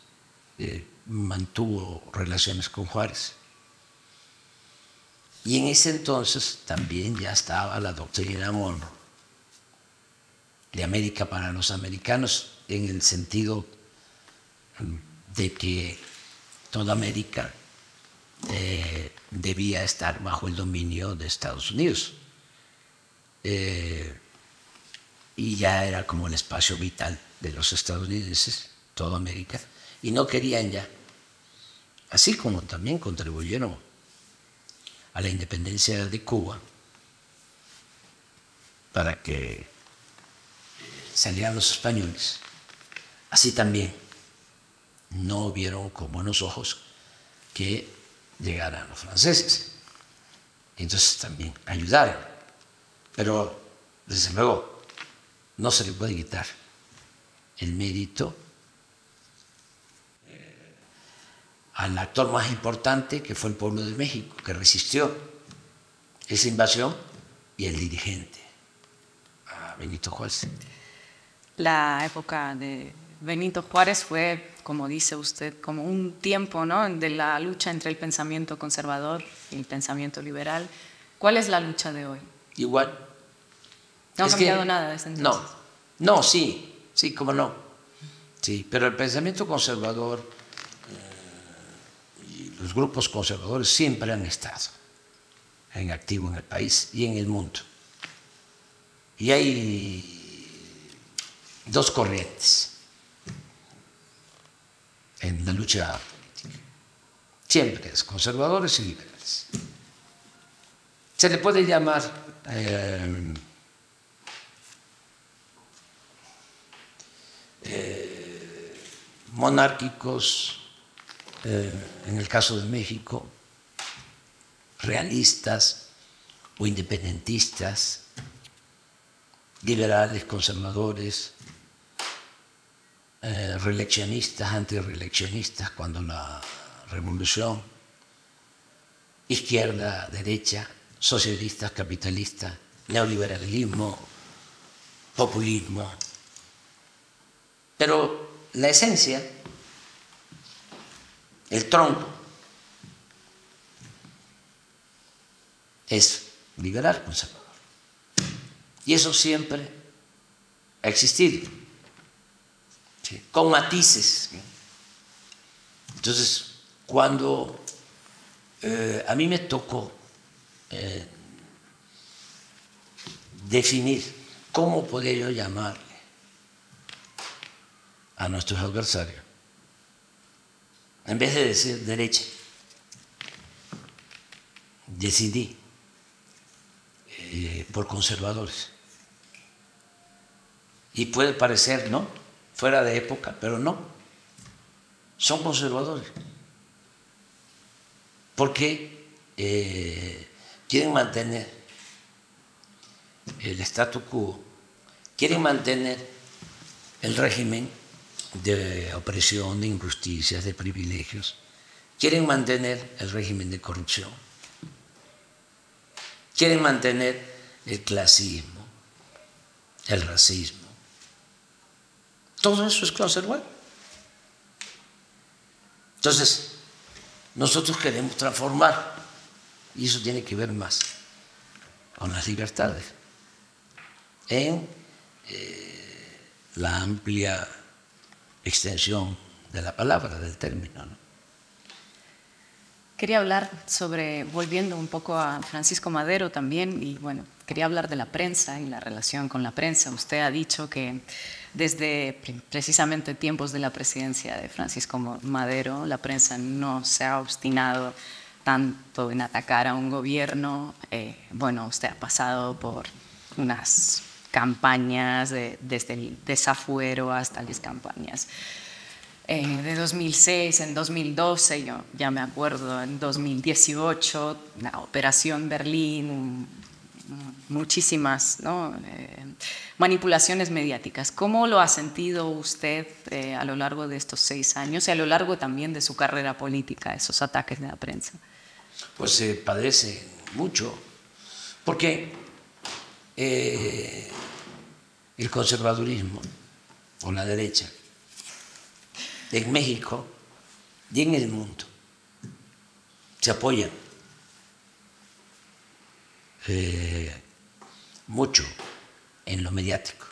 mantuvo relaciones con Juárez. Y en ese entonces también ya estaba la doctrina Monroe de América para los americanos, en el sentido de que toda América debía estar bajo el dominio de Estados Unidos. Y ya era como el espacio vital de los estadounidenses, toda América, y no querían ya, así como también contribuyeron a la independencia de Cuba para que salieran los españoles, así también no vieron con buenos ojos que llegaran los franceses. Entonces también ayudaron, pero desde luego no se le puede quitar el mérito al actor más importante, que fue el pueblo de México, que resistió esa invasión, y el dirigente, a Benito Juárez. La época de Benito Juárez fue, como dice usted, como un tiempo, ¿no?, de la lucha entre el pensamiento conservador y el pensamiento liberal. ¿Cuál es la lucha de hoy? Igual. No ha cambiado nada desde entonces. No, sí, cómo no. Sí, pero el pensamiento conservador, los grupos conservadores siempre han estado en activo en el país y en el mundo. Y hay dos corrientes en la lucha política. Siempre es conservadores y liberales. Se le puede llamar monárquicos, en el caso de México, realistas o independentistas, liberales, conservadores, reeleccionistas, antirreeleccionistas, cuando la revolución, izquierda, derecha, socialistas, capitalistas, neoliberalismo, populismo. Pero la esencia, el tronco, es liberal, conservador. Y eso siempre ha existido, ¿sí?, con matices. Entonces, cuando a mí me tocó definir cómo podía yo llamarle a nuestros adversarios, en vez de decir derecha, decidí por conservadores. Y puede parecer, ¿no?, fuera de época, pero no. Son conservadores. Porque quieren mantener el statu quo, quieren mantener el régimen de opresión, de injusticias, de privilegios. Quieren mantener el régimen de corrupción. Quieren mantener el clasismo, el racismo. Todo eso es conservar. Entonces, nosotros queremos transformar, y eso tiene que ver más con las libertades, en la amplia extensión de la palabra, del término, ¿no? Quería hablar sobre, volviendo un poco a Francisco Madero también, y bueno, quería hablar de la prensa y la relación con la prensa. Usted ha dicho que desde precisamente tiempos de la presidencia de Francisco Madero, la prensa no se ha obstinado tanto en atacar a un gobierno. Bueno, usted ha pasado por unas campañas, desde el desafuero hasta las campañas de 2006, en 2012, yo ya me acuerdo, en 2018, la Operación Berlín, muchísimas, ¿no?, manipulaciones mediáticas. ¿Cómo lo ha sentido usted a lo largo de estos 6 años y a lo largo también de su carrera política, esos ataques de la prensa? Pues se padece mucho, porque el conservadurismo o la derecha en México y en el mundo. Se apoyan mucho en lo mediático.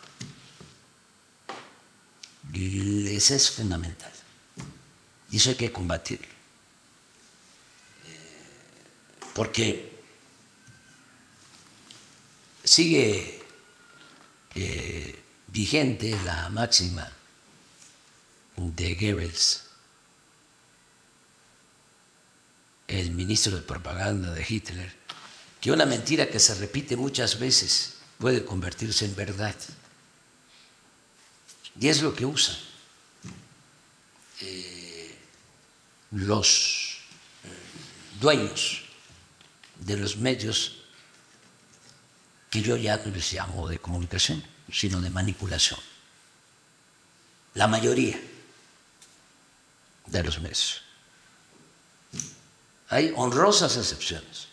Y eso es fundamental. Y eso hay que combatirlo. Porque sigue vigente la máxima de Goebbels, el ministro de propaganda de Hitler, que una mentira que se repite muchas veces puede convertirse en verdad. Y es lo que usan los dueños de los medios, que yo ya no les llamo de comunicación, sino de manipulación. La mayoría de los medios. Hay honrosas excepciones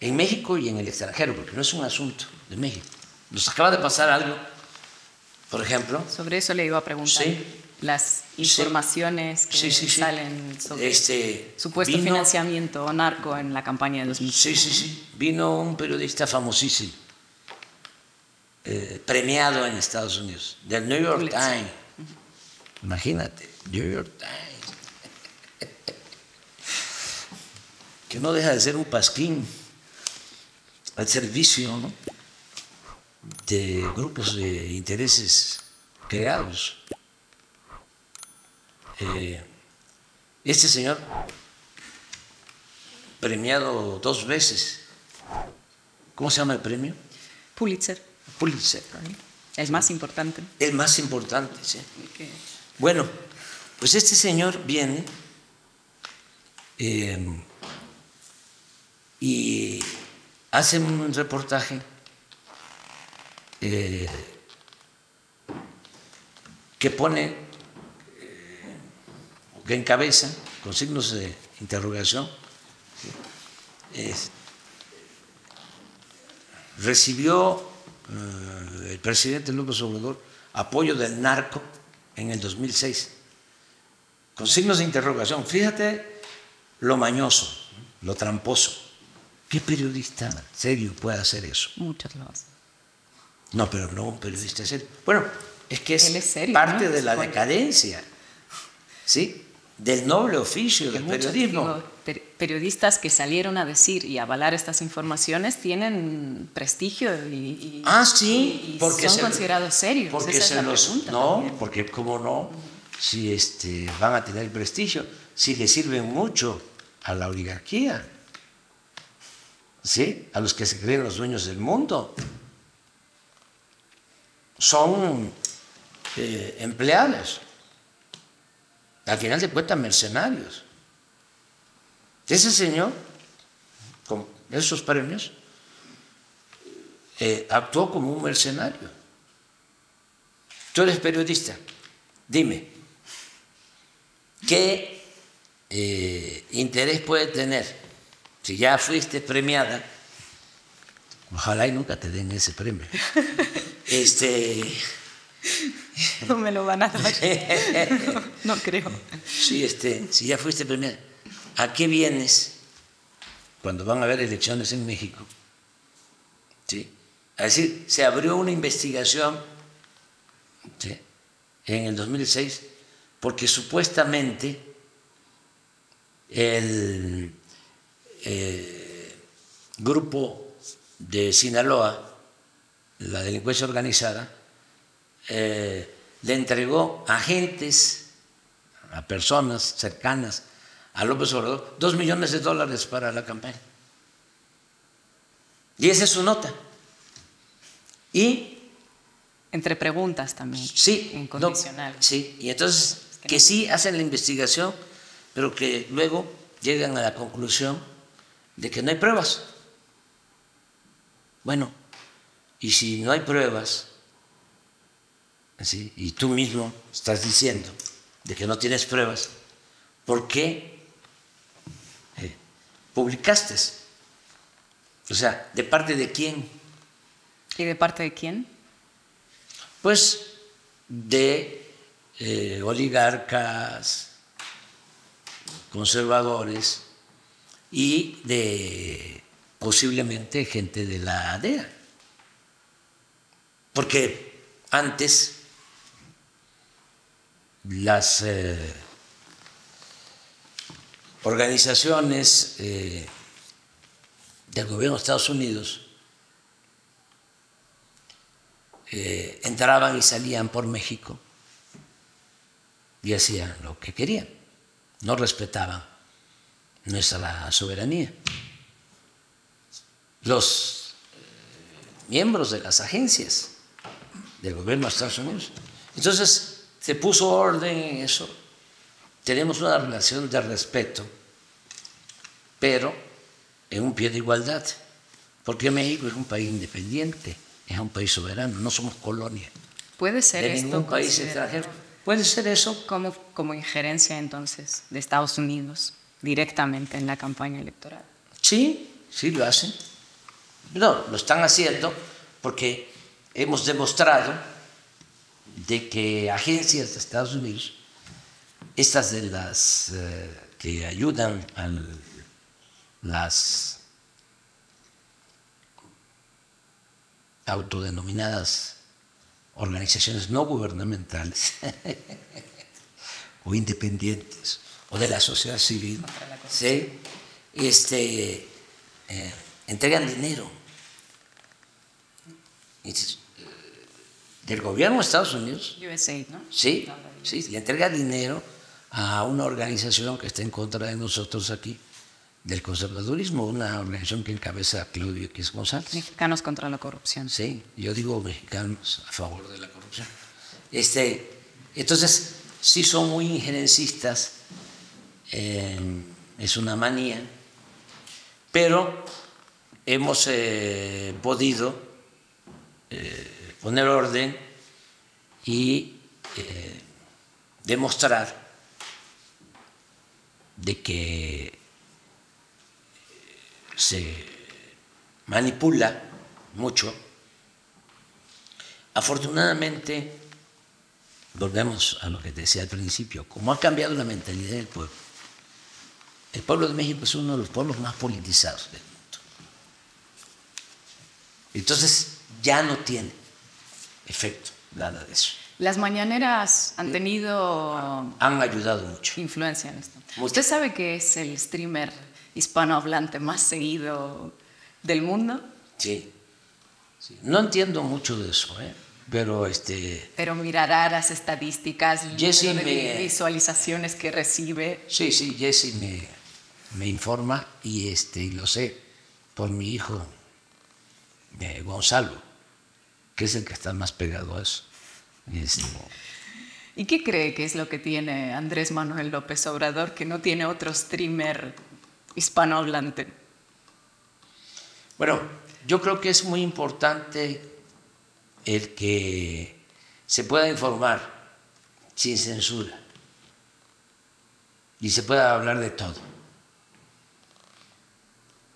en México y en el extranjero, porque no es un asunto de México. Nos acaba de pasar algo, por ejemplo. Sobre eso le iba a preguntar. Sí, las informaciones que salen sobre supuesto financiamiento narco en la campaña de 2000. Sí, sí, sí. Vino un periodista famosísimo, premiado en Estados Unidos, del New York Times. Imagínate, New York Times. Que no deja de ser un pasquín al servicio, ¿no?, de grupos de intereses creados. Este señor, premiado 2 veces, ¿cómo se llama el premio? Pulitzer. Pulitzer. El más importante. El más importante, sí. Bueno, pues este señor viene y hace un reportaje que pone... que encabeza, con signos de interrogación, recibió el presidente López Obrador apoyo del narco en el 2006, con signos de interrogación. Fíjate lo mañoso, lo tramposo. ¿Qué periodista serio puede hacer eso? Muchas lo hacen. No, pero no un periodista serio. Bueno, es que es serio, parte, ¿no?, de la decadencia, ¿sí?, del noble oficio del periodismo. Digo, periodistas que salieron a decir y avalar estas informaciones tienen prestigio y, porque son considerados serios. Porque esa es la pregunta. No, también. Porque cómo no, si van a tener prestigio, si le sirven mucho a la oligarquía, ¿sí?, a los que se creen los dueños del mundo. Son empleados. Al final de cuentas, mercenarios. Ese señor, con esos premios, actuó como un mercenario. Tú eres periodista, dime, ¿qué interés puede tener? Si ya fuiste premiada, ojalá y nunca te den ese premio. No me lo van a dar. No, no creo. Sí, si ya fuiste premiado, ¿a qué vienes cuando van a haber elecciones en México? ¿Sí? Es decir, se abrió una investigación, ¿sí?, en el 2006, porque supuestamente el grupo de Sinaloa, la delincuencia organizada, le entregó a agentes, a personas cercanas a López Obrador, $2 millones para la campaña. Y esa es su nota. Y entre preguntas también. Sí. Incondicional. No, sí. Y entonces, que sí hacen la investigación, pero que luego llegan a la conclusión de que no hay pruebas. Bueno, y si no hay pruebas... ¿sí?, y tú mismo estás diciendo de que no tienes pruebas, ¿por qué publicaste? O sea, ¿de parte de quién? ¿Y de parte de quién? Pues de oligarcas, conservadores y de posiblemente gente de la DEA. Porque antes las organizaciones del gobierno de Estados Unidos entraban y salían por México y hacían lo que querían, no respetaban nuestra soberanía. Los miembros de las agencias del gobierno de Estados Unidos. Entonces se puso orden en eso. Tenemos una relación de respeto, pero en un pie de igualdad, porque México es un país independiente, es un país soberano, no somos colonia. ¿Puede ser de ningún país extranjero? ¿Puede ser eso? Como injerencia entonces de Estados Unidos directamente en la campaña electoral. Sí, sí lo hacen. No, lo están haciendo porque hemos demostrado de que agencias de Estados Unidos, estas de las que ayudan a las autodenominadas organizaciones no gubernamentales o independientes o de la sociedad civil, ¿sí? Entregan dinero del gobierno de Estados Unidos, USAID, ¿no? Sí, sí, le entrega dinero a una organización que está en contra de nosotros aquí, del conservadurismo, una organización que encabeza a Claudia, que es González. Mexicanos contra la corrupción. Sí, yo digo mexicanos a favor de la corrupción. Entonces, sí son muy injerencistas, es una manía, pero hemos podido poner orden y demostrar de que se manipula mucho. Afortunadamente, volvemos a lo que decía al principio, como ha cambiado la mentalidad del pueblo. El pueblo de México es uno de los pueblos más politizados del mundo. Entonces, ya no tiene efecto nada de eso. Las mañaneras han tenido... Han ayudado mucho. Influencia en esto. Mucho. ¿Usted sabe que es el streamer hispanohablante más seguido del mundo? Sí. Sí. No entiendo mucho de eso, pero... Pero mirará las estadísticas, visualizaciones que recibe. Sí, sí, Jesse me informa y lo sé por mi hijo Gonzalo, que es el que está más pegado a eso. ¿Y qué cree que es lo que tiene Andrés Manuel López Obrador que no tiene otro streamer hispanohablante? Bueno, yo creo que es muy importante el que se pueda informar sin censura y se pueda hablar de todo.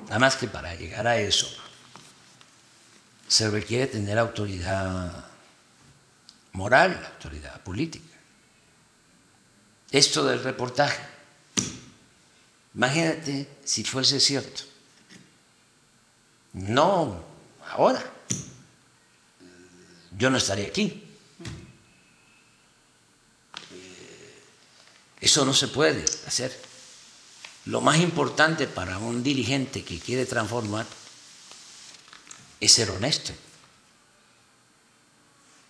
Nada más que para llegar a eso se requiere tener autoridad moral, la autoridad política. Esto del reportaje, imagínate si fuese cierto. No, ahora yo no estaría aquí. Eso no se puede hacer. Lo más importante para un dirigente que quiere transformar es ser honesto.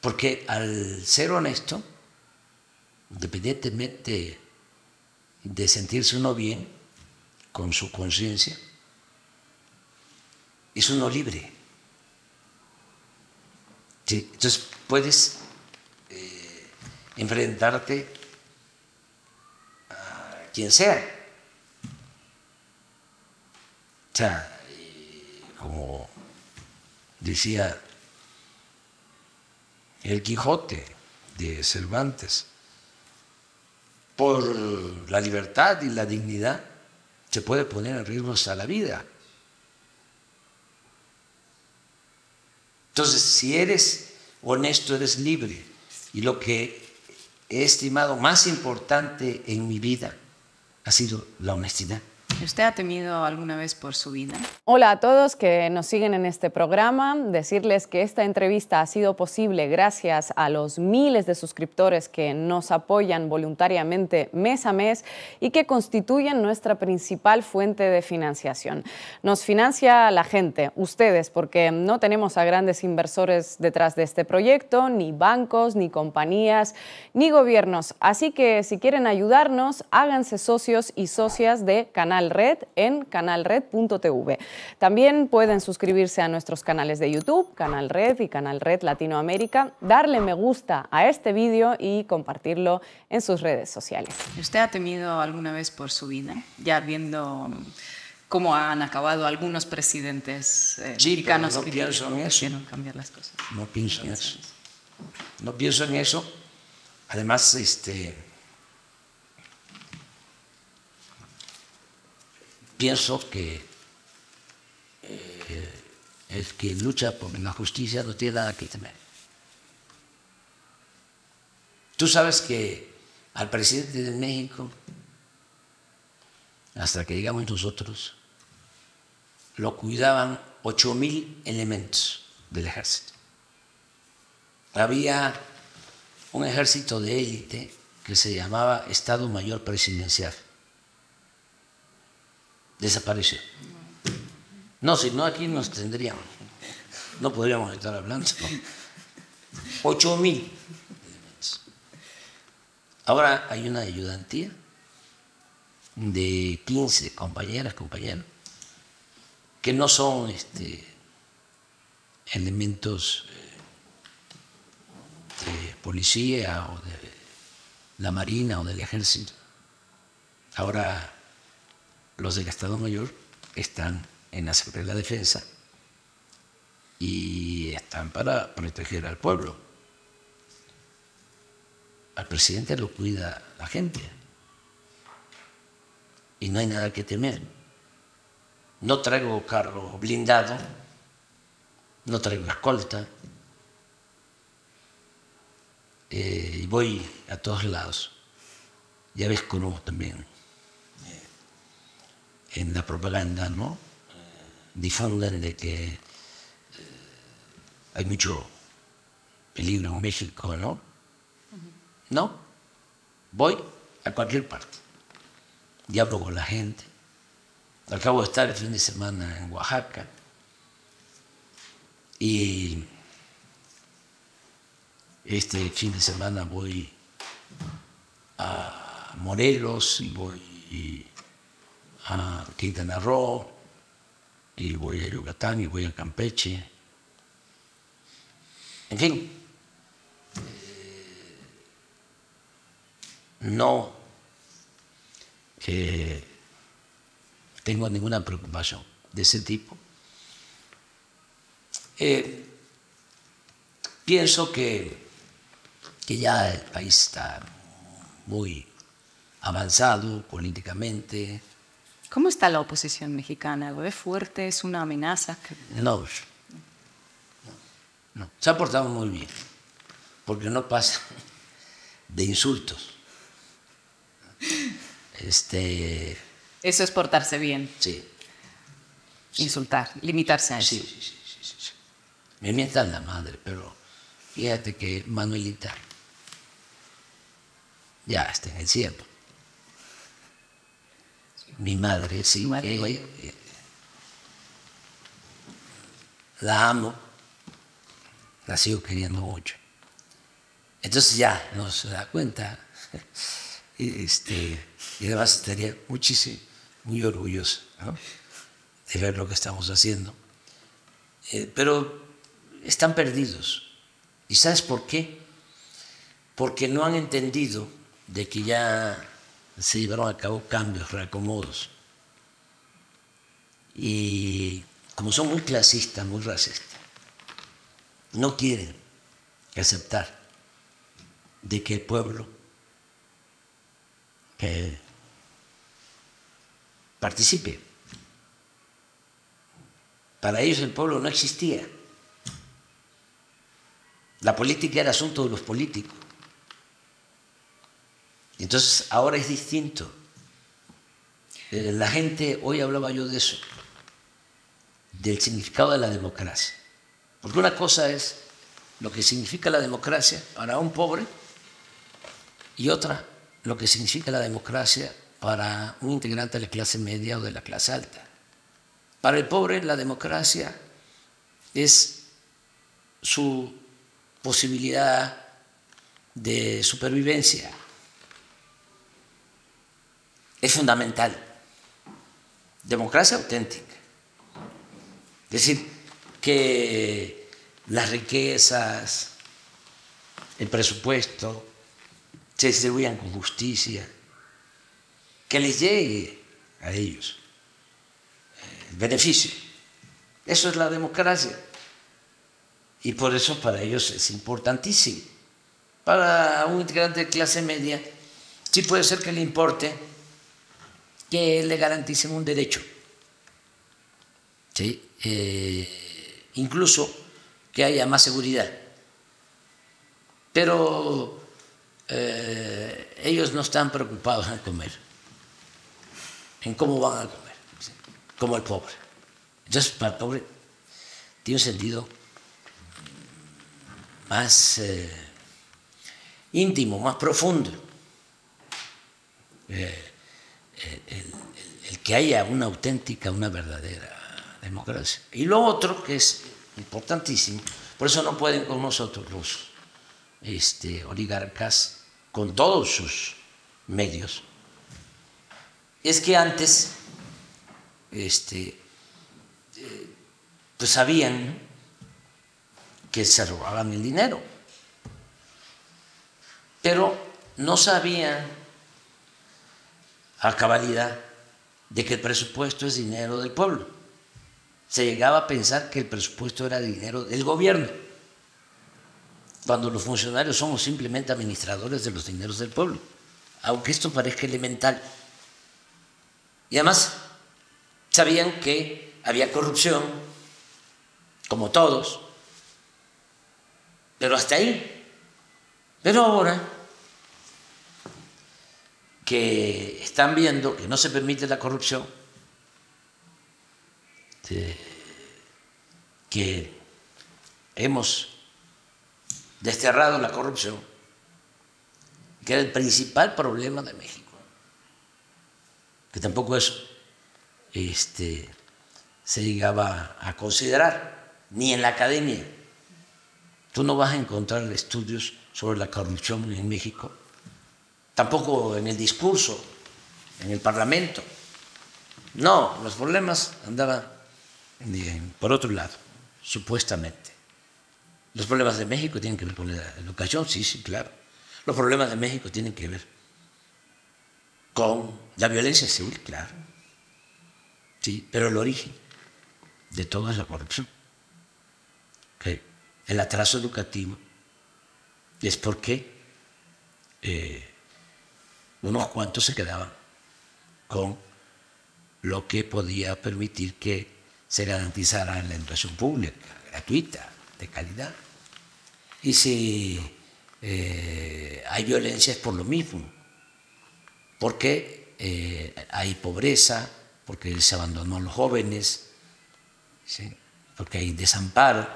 Porque al ser honesto, independientemente de sentirse uno bien con su conciencia, es uno libre. Sí, entonces puedes enfrentarte a quien sea. O sea, como decía El Quijote de Cervantes, por la libertad y la dignidad se puede poner en riesgo hasta la vida. Entonces, si eres honesto, eres libre. Y lo que he estimado más importante en mi vida ha sido la honestidad. ¿Usted ha temido alguna vez por su vida? Hola a todos que nos siguen en este programa. Decirles que esta entrevista ha sido posible gracias a los miles de suscriptores que nos apoyan voluntariamente mes a mes y que constituyen nuestra principal fuente de financiación. Nos financia la gente, ustedes, porque no tenemos a grandes inversores detrás de este proyecto, ni bancos, ni compañías, ni gobiernos. Así que si quieren ayudarnos, háganse socios y socias de Canal Red en canalred.tv. También pueden suscribirse a nuestros canales de YouTube, Canal Red y Canal Red Latinoamérica, darle me gusta a este vídeo y compartirlo en sus redes sociales. ¿Usted ha temido alguna vez por su vida? Ya viendo cómo han acabado algunos presidentes mexicanos. No pienso en eso. Cambiar las cosas. No pienso en eso. No pienso en eso. Además, pienso que el que lucha por la justicia no tiene nada que temer. Tú sabes que al presidente de México, hasta que llegamos nosotros, lo cuidaban 8,000 elementos del ejército. Había un ejército de élite que se llamaba Estado Mayor Presidencial. Desapareció. No, si no aquí nos tendríamos, no podríamos estar hablando. 8,000. Ahora hay una ayudantía de 15 compañeras, compañeros, que no son elementos de policía o de la marina o del ejército. Ahora los del Estado Mayor están en la Secretaría de la Defensa y están para proteger al pueblo. Al presidente lo cuida la gente y no hay nada que temer. No traigo carro blindado, no traigo escolta y voy a todos lados. Ya ves cómo también en la propaganda, ¿no? Difunden de que hay mucho peligro en México, ¿no? No, voy a cualquier parte y hablo con la gente. Acabo de estar el fin de semana en Oaxaca y este fin de semana voy a Morelos y voy a Quintana Roo, y voy a Yucatán, y voy a Campeche. En fin, no que tengo ninguna preocupación de ese tipo. Pienso que ya el país está muy avanzado políticamente. ¿Cómo está la oposición mexicana? ¿Es fuerte? ¿Es una amenaza? No, no. Se ha portado muy bien, porque no pasa de insultos. Eso es portarse bien. Sí. Insultar, limitarse a eso. Sí. Me mientan la madre, pero fíjate que Manuelita ya está en el cielo. Mi madre, sí, la amo, la sigo queriendo mucho. Entonces ya no se da cuenta y además estaría muchísimo, muy orgullosa, ¿no?, de ver lo que estamos haciendo. Pero están perdidos. ¿Y sabes por qué? Porque no han entendido de que ya se llevaron a cabo cambios, reacomodos. Y como son muy clasistas, muy racistas, no quieren aceptar de que el pueblo participe. Para ellos el pueblo no existía. La política era asunto de los políticos. Entonces ahora es distinto. La gente, hoy hablaba yo de eso, del significado de la democracia. Porque una cosa es lo que significa la democracia para un pobre y otra lo que significa la democracia para un integrante de la clase media o de la clase alta. Para el pobre la democracia es su posibilidad de supervivencia. Es fundamental. Democracia auténtica. Es decir, que las riquezas, el presupuesto, se distribuyan con justicia, que les llegue a ellos el beneficio. Eso es la democracia. Y por eso para ellos es importantísimo. Para un integrante de clase media, sí puede ser que le importe que le garanticen un derecho. ¿Sí? Incluso que haya más seguridad. Pero ellos no están preocupados en comer, en cómo van a comer, ¿sí? Como el pobre. Entonces, para el pobre tiene un sentido más íntimo, más profundo. El que haya una auténtica, una verdadera democracia. Y lo otro que es importantísimo, por eso no pueden con nosotros los oligarcas, con todos sus medios, es que antes pues sabían que se robaban el dinero, pero no sabían a cabalidad de que el presupuesto es dinero del pueblo. Se llegaba a pensar que el presupuesto era dinero del gobierno, cuando los funcionarios somos simplemente administradores de los dineros del pueblo, aunque esto parezca elemental. Y además sabían que había corrupción, como todos, pero hasta ahí. Pero ahora que están viendo que no se permite la corrupción, que hemos desterrado la corrupción, que era el principal problema de México, que tampoco eso se llegaba a considerar, ni en la academia. Tú no vas a encontrar estudios sobre la corrupción en México, tampoco en el discurso, en el Parlamento. No, los problemas andaban por otro lado, supuestamente. Los problemas de México tienen que ver con la educación, sí, sí, claro. Los problemas de México tienen que ver con la violencia civil, claro. Sí, pero el origen de todo es la corrupción. ¿Okay? El atraso educativo es porque unos cuantos se quedaban con lo que podía permitir que se garantizara la educación pública, gratuita, de calidad. Y si hay violencia es por lo mismo, porque hay pobreza, porque se abandonó a los jóvenes, ¿sí? Porque hay desamparo.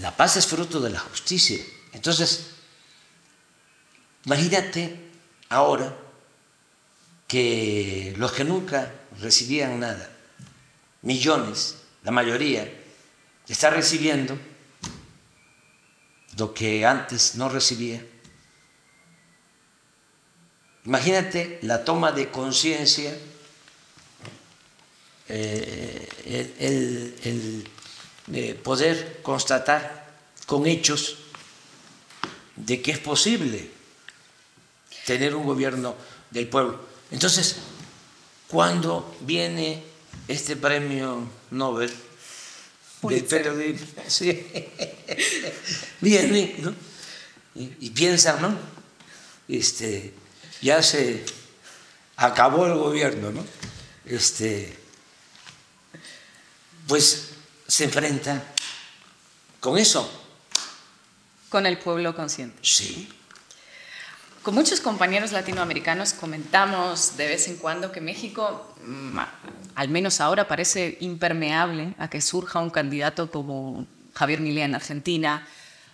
La paz es fruto de la justicia. Entonces, imagínate ahora que los que nunca recibían nada, millones, la mayoría, está recibiendo lo que antes no recibía. Imagínate la toma de conciencia, el poder constatar con hechos de que es posible tener un gobierno del pueblo. Entonces, cuando viene este premio Nobel del periodismo, sí, viene, ¿no? Y piensan, ¿no? Ya se acabó el gobierno, ¿no? Pues se enfrenta con eso. con el pueblo consciente. Sí. Con muchos compañeros latinoamericanos comentamos de vez en cuando que México, al menos ahora, parece impermeable a que surja un candidato como Javier Milei en Argentina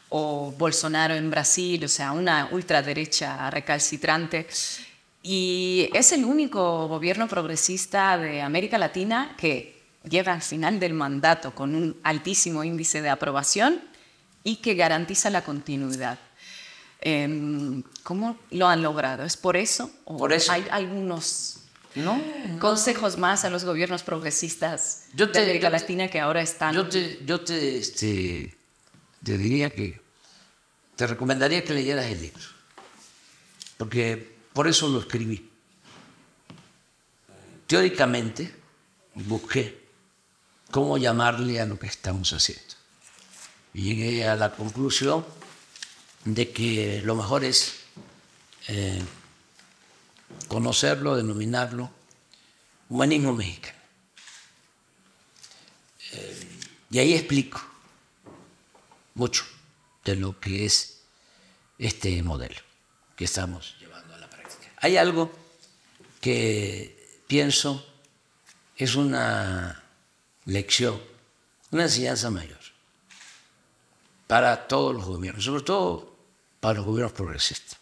o Bolsonaro en Brasil, o sea, una ultraderecha recalcitrante. Y es el único gobierno progresista de América Latina que llega al final del mandato con un altísimo índice de aprobación y que garantiza la continuidad. ¿Cómo lo han logrado? ¿Es por eso? ¿O por eso? ¿Hay algunos consejos más a los gobiernos progresistas de América Latina que ahora están? Yo te diría que te recomendaría que leyeras el libro, porque por eso lo escribí. Teóricamente busqué cómo llamarle a lo que estamos haciendo y llegué a la conclusión de que lo mejor es conocerlo, denominarlo humanismo mexicano. Y ahí explico mucho de lo que es este modelo que estamos llevando a la práctica. Hay algo que pienso es una lección, una enseñanza mayor para todos los gobiernos, sobre todo para los gobiernos progresistas,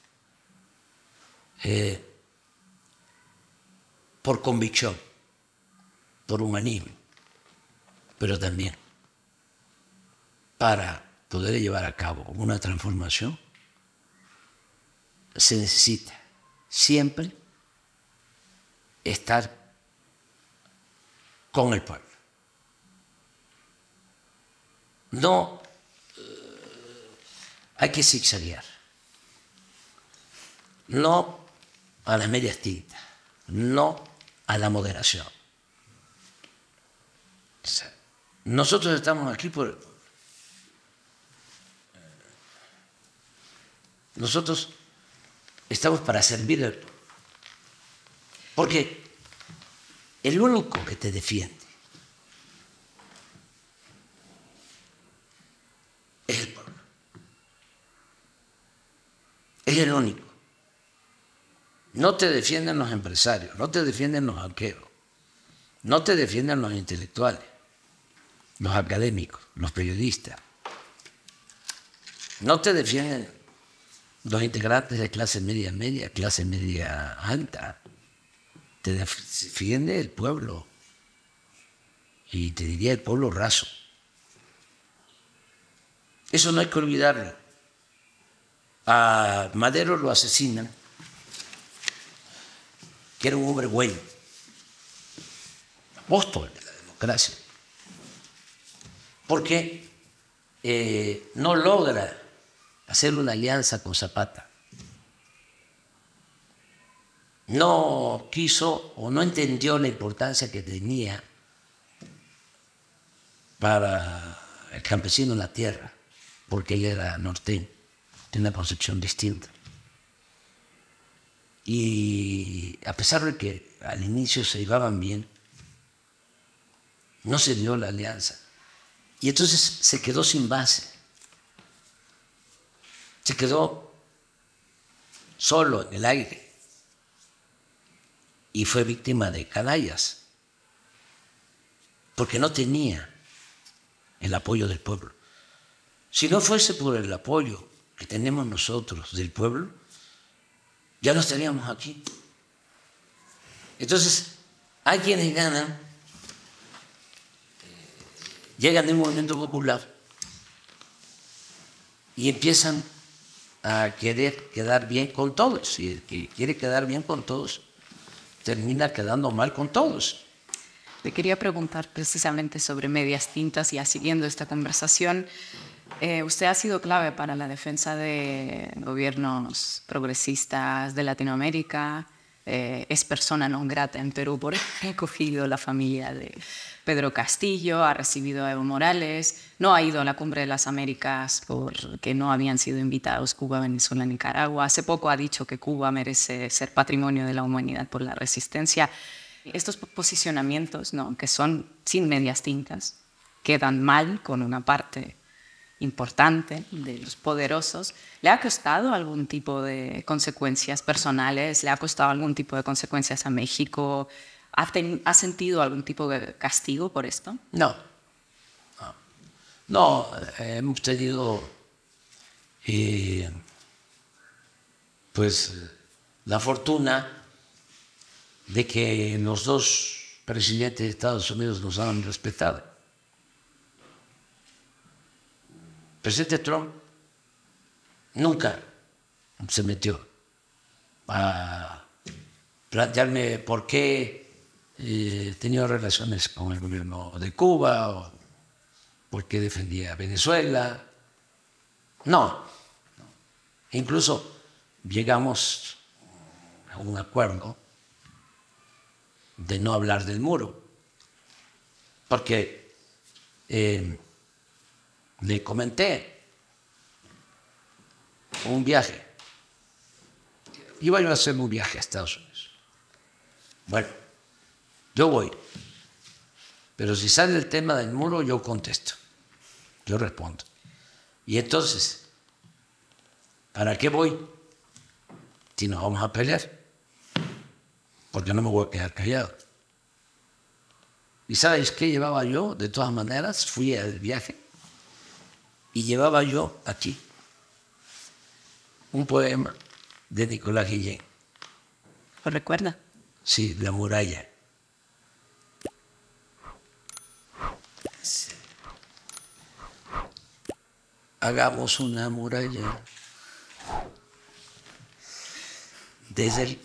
por convicción, por humanismo, pero también para poder llevar a cabo una transformación, se necesita siempre estar con el pueblo. No hay que zigzaguear, no a las medias tintas, no a la moderación. Nosotros estamos aquí por el pueblo. Nosotros estamos para servir al pueblo. Porque el único que te defiende es el pueblo. Es el único. No te defienden los empresarios, no te defienden los banqueros, no te defienden los intelectuales, los académicos, los periodistas. No te defienden los integrantes de clase media alta. Te defiende el pueblo. Y te diría el pueblo raso. Eso no hay que olvidarlo. A Madero lo asesinan, que era un hombre bueno, apóstol de la democracia, porque no logra hacer una alianza con Zapata. No quiso o no entendió la importancia que tenía para el campesino en la tierra, porque él era norteño. Tiene una concepción distinta. Y a pesar de que al inicio se llevaban bien, no se dio la alianza. Y entonces se quedó sin base. Se quedó solo en el aire. Y fue víctima de canallas. Porque no tenía el apoyo del pueblo. Si no fuese por el apoyo que tenemos nosotros del pueblo, ya no estaríamos aquí. Entonces, hay quienes ganan, llegan de un movimiento popular y empiezan a querer quedar bien con todos. Y el que quiere quedar bien con todos termina quedando mal con todos. Te quería preguntar precisamente sobre medias tintas, ya siguiendo esta conversación. Usted ha sido clave para la defensa de gobiernos progresistas de Latinoamérica. Es persona non grata en Perú por haber acogido la familia de Pedro Castillo, ha recibido a Evo Morales, no ha ido a la Cumbre de las Américas porque no habían sido invitados Cuba, Venezuela, Nicaragua. Hace poco ha dicho que Cuba merece ser patrimonio de la humanidad por la resistencia. Estos posicionamientos, que son sin medias tintas, quedan mal con una parte importante, de los poderosos, le ha costado algún tipo de consecuencias personales, le ha costado algún tipo de consecuencias a México, ¿ha sentido algún tipo de castigo por esto? No, no, no, hemos tenido pues la fortuna de que los dos presidentes de Estados Unidos nos han respetado. El presidente Trump nunca se metió a plantearme por qué tenía relaciones con el gobierno de Cuba o por qué defendía a Venezuela. No. Incluso llegamos a un acuerdo de no hablar del muro, porque le comenté un viaje. Iba yo a hacer un viaje a Estados Unidos. Bueno, yo voy, pero si sale el tema del muro, yo contesto, yo respondo. Y entonces, ¿para qué voy si nos vamos a pelear? Porque no me voy a quedar callado. ¿Y sabes qué llevaba yo? De todas maneras, fui al viaje y llevaba yo aquí un poema de Nicolás Guillén. ¿Lo recuerda? Sí, La muralla. Hagamos una muralla desde el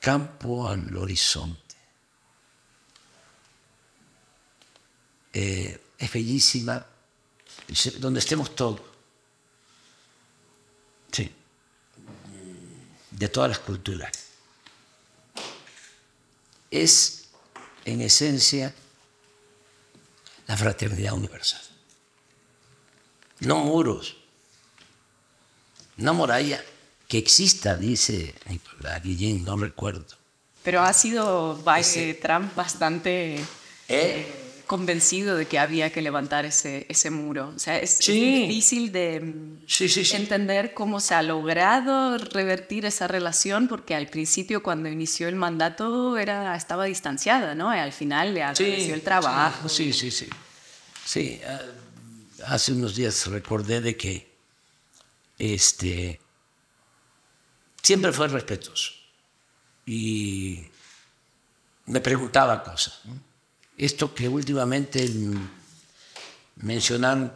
campo al horizonte. Es bellísima, donde estemos todos, sí, de todas las culturas. Es, en esencia, la fraternidad universal. No muros, no muralla. Que exista, dice Nicolás Guillén, no recuerdo. Pero ha sido Trump bastante convencido de que había que levantar ese muro. O sea, es difícil de entender cómo se ha logrado revertir esa relación, porque al principio, cuando inició el mandato, estaba distanciada, ¿no? Y al final le agradeció el trabajo. Sí. Hace unos días recordé de que siempre fue respetuoso y me preguntaba cosas. Esto que últimamente mencionaron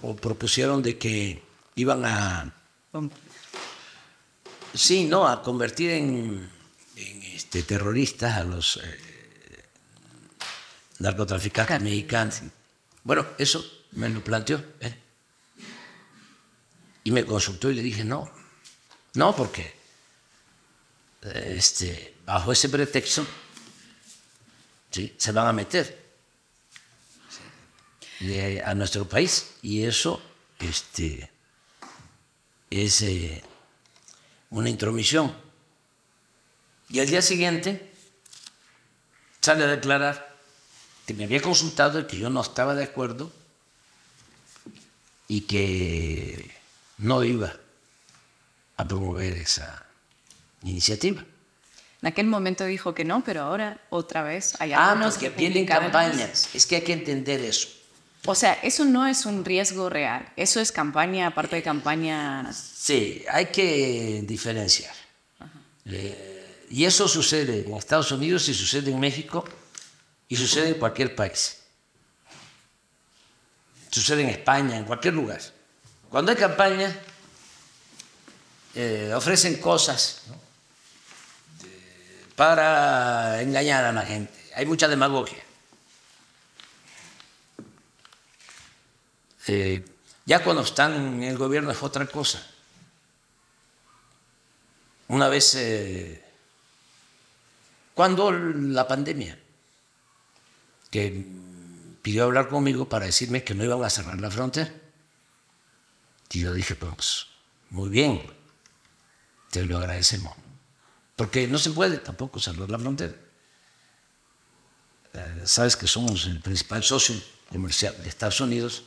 o propusieron de que iban a... Sí, no, a convertir en terroristas a los narcotraficantes mexicanos. Bueno, eso me lo planteó. Y me consultó y le dije no. No, porque bajo ese pretexto se van a meter a nuestro país. Y eso es una intromisión. Y al día siguiente sale a declarar que me había consultado y que yo no estaba de acuerdo y que no iba a promover esa iniciativa. En aquel momento dijo que no, pero ahora otra vez hay algunos que vienen campañas. Es que hay que entender eso. O sea, eso no es un riesgo real. Eso es campaña, aparte de campaña. Sí, hay que diferenciar. Y eso sucede en Estados Unidos y sucede en México y sucede en cualquier país. Sucede en España, en cualquier lugar. Cuando hay campaña, ofrecen cosas, ¿no?, para engañar a la gente. Hay mucha demagogia. Ya cuando están en el gobierno es otra cosa. Una vez, cuando la pandemia, que pidió hablar conmigo para decirme que no iban a cerrar la frontera, y yo dije, pues, muy bien, te lo agradecemos. Porque no se puede tampoco cerrar la frontera. sabes que somos el principal socio comercial de Estados Unidos.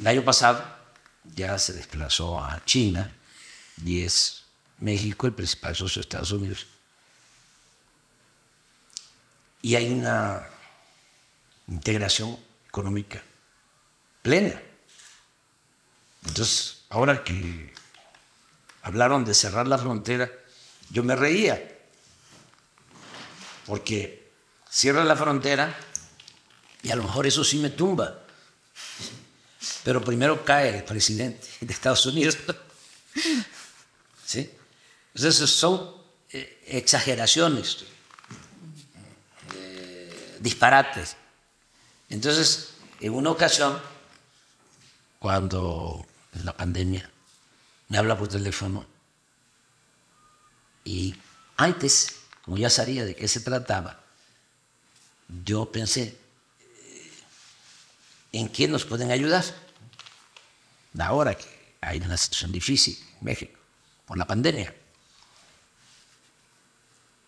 El año pasado ya se desplazó a China y es México el principal socio de Estados Unidos. Y hay una integración económica plena. Entonces, ahora que hablaron de cerrar la frontera, yo me reía, porque cierra la frontera y a lo mejor eso sí me tumba, pero primero cae el presidente de Estados Unidos. ¿Sí? Entonces son exageraciones, disparates. Entonces, en una ocasión, cuando la pandemia, me habla por teléfono y antes, como ya sabía de qué se trataba, yo pensé, ¿en qué nos pueden ayudar? Ahora que hay una situación difícil en México por la pandemia.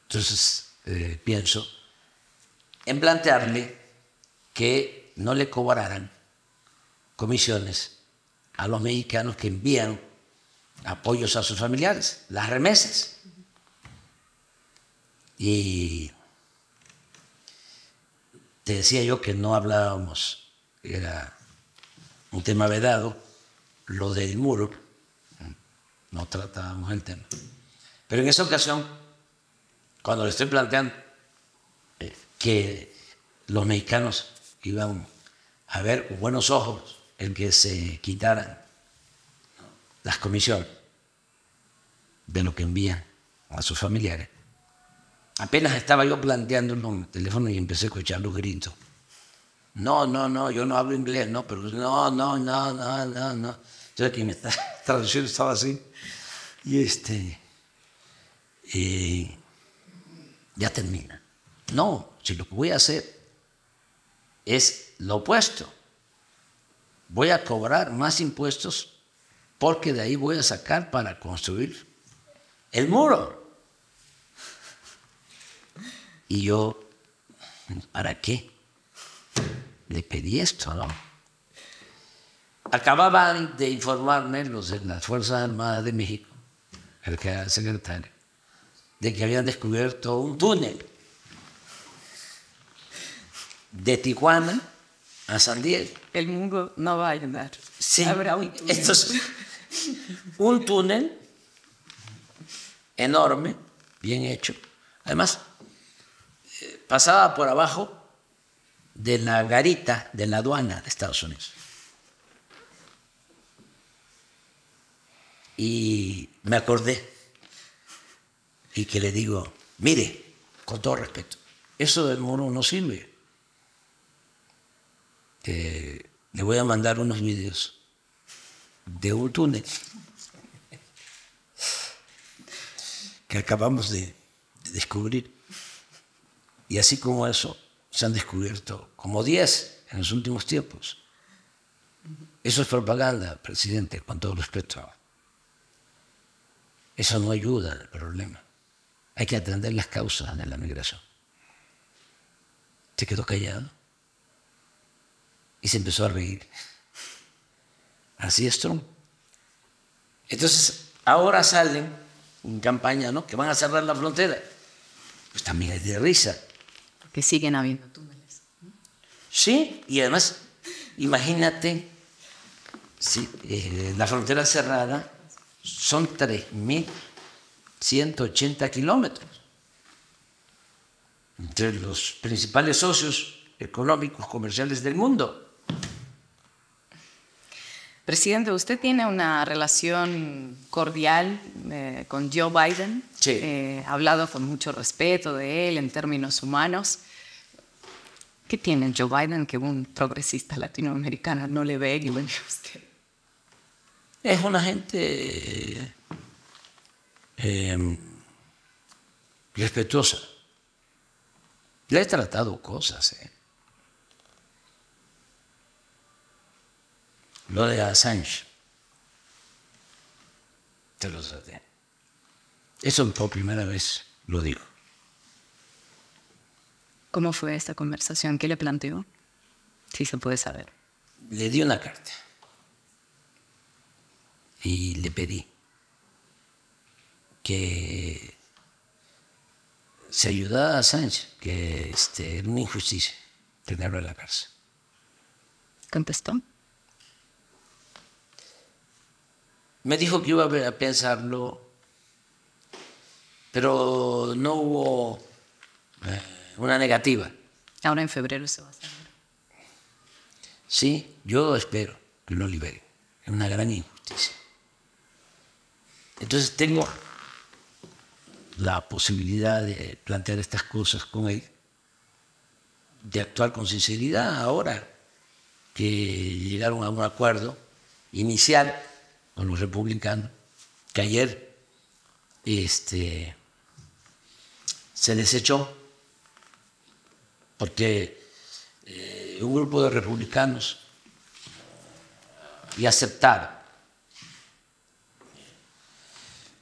Entonces pienso en plantearle que no le cobraran comisiones a los mexicanos que envían apoyos a sus familiares, las remesas. Y te decía yo que no hablábamos, era un tema vedado, lo del muro, no tratábamos el tema. Pero en esa ocasión, cuando le estoy planteando que los mexicanos iban a ver con buenos ojos el que se quitaran las comisiones de lo que envían a sus familiares, apenas estaba yo planteándolo en el teléfono y empecé a escuchar los gritos. No, no, no, yo no hablo inglés, no, pero no, no, no, no, no, no. Yo aquí me traduciendo estaba así. Y ya termina. No, si lo que voy a hacer es lo opuesto. Voy a cobrar más impuestos porque de ahí voy a sacar para construir el muro. Y yo, ¿para qué le pedí esto, no? Acababan de informarme los de las Fuerzas Armadas de México, el que era secretario, de que habían descubierto un túnel de Tijuana a San Diego. El mundo no va a ayudar. Sí. Habrá un túnel. Entonces, un túnel enorme, bien hecho. Además, pasaba por abajo de la garita de la aduana de Estados Unidos. Y me acordé y que le digo, mire, con todo respeto, eso del muro no sirve. Le voy a mandar unos videos de un túnel que acabamos de descubrir. Y así como eso, se han descubierto como 10 en los últimos tiempos. Eso es propaganda, presidente, con todo respeto. Eso no ayuda al problema. Hay que atender las causas de la migración. Se quedó callado y se empezó a reír. Así es Trump. Entonces, ahora salen en campaña, ¿no?, que van a cerrar la frontera. Pues también es de risa. Que siguen habiendo túneles. Sí, y además, imagínate, sí, la frontera cerrada son 3.180 kilómetros. Entre los principales socios económicos, comerciales del mundo. Presidente, usted tiene una relación cordial con Joe Biden. Sí. Ha hablado con mucho respeto de él en términos humanos. ¿Qué tiene Joe Biden que un progresista latinoamericano no le ve y le ve a usted? Es una gente respetuosa. Le he tratado cosas, Lo de Assange, te lo traté. Eso por primera vez lo digo. ¿Cómo fue esta conversación? ¿Qué le planteó? Sí se puede saber. Le di una carta y le pedí que se ayudara a Assange, que era una injusticia tenerlo en la cárcel. ¿Contestó? Me dijo que iba a pensarlo, pero no hubo una negativa. Ahora en febrero se va a hacer. Sí, yo espero que lo liberen. Es una gran injusticia. Entonces tengo la posibilidad de plantear estas cosas con él, de actuar con sinceridad ahora que llegaron a un acuerdo inicial con los republicanos, que ayer se desechó porque un grupo de republicanos y aceptaron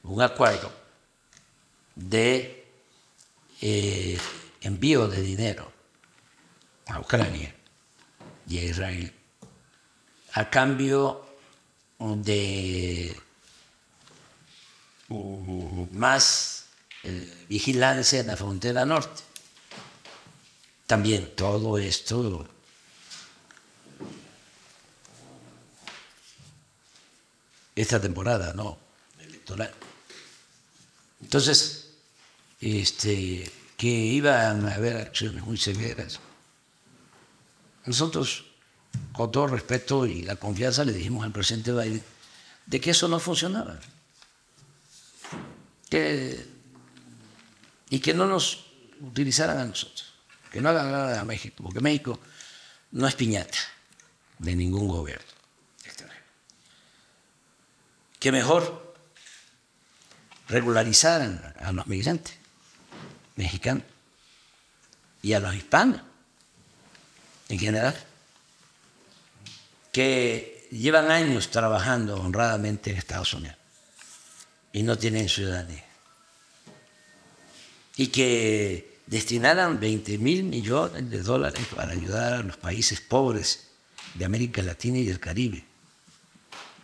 un acuerdo de envío de dinero a Ucrania y a Israel a cambio de más vigilancia en la frontera norte. También todo esto esta temporada, ¿no? Electoral. Entonces, que iban a haber acciones muy severas. Nosotros, con todo respeto y la confianza, le dijimos al presidente Biden de que eso no funcionaba. Y que no nos utilizaran a nosotros, que no hagan nada a México, porque México no es piñata de ningún gobierno extranjero. Que mejor regularizaran a los migrantes mexicanos y a los hispanos en general, que llevan años trabajando honradamente en Estados Unidos y no tienen ciudadanía. Y que destinaran 20.000 millones de dólares para ayudar a los países pobres de América Latina y del Caribe,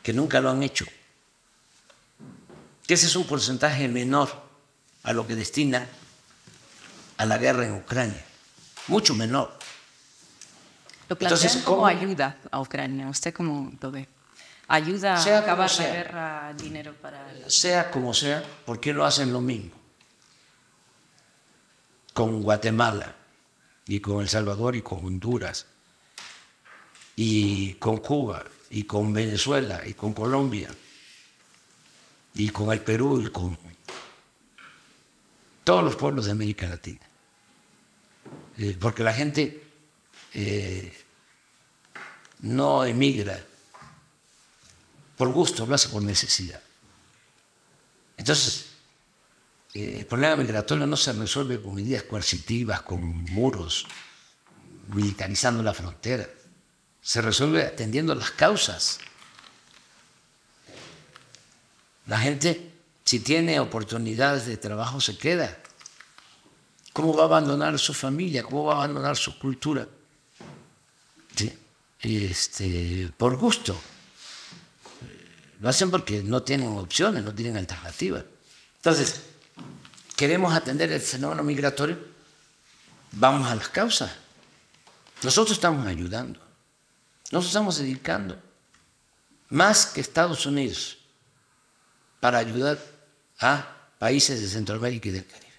que nunca lo han hecho. Que ese es un porcentaje menor a lo que destina a la guerra en Ucrania, mucho menor. Lo plantean. Entonces, ¿cómo ayuda a Ucrania? ¿Usted cómo lo ve? ¿Ayuda a acabar la guerra, dinero para...? Sea como sea, ¿por qué no hacen lo mismo con Guatemala y con El Salvador y con Honduras y con Cuba y con Venezuela y con Colombia y con el Perú y con todos los pueblos de América Latina? Porque la gente... no emigra por gusto, lo hace por necesidad. Entonces, el problema migratorio no se resuelve con medidas coercitivas, con muros, militarizando la frontera. Se resuelve atendiendo las causas. La gente, si tiene oportunidades de trabajo, se queda. ¿Cómo va a abandonar su familia? ¿Cómo va a abandonar su cultura? Sí. Por gusto. Lo hacen porque no tienen opciones, no tienen alternativas. Entonces, queremos atender el fenómeno migratorio, vamos a las causas. Nosotros estamos ayudando, nos estamos dedicando más que Estados Unidos para ayudar a países de Centroamérica y del Caribe.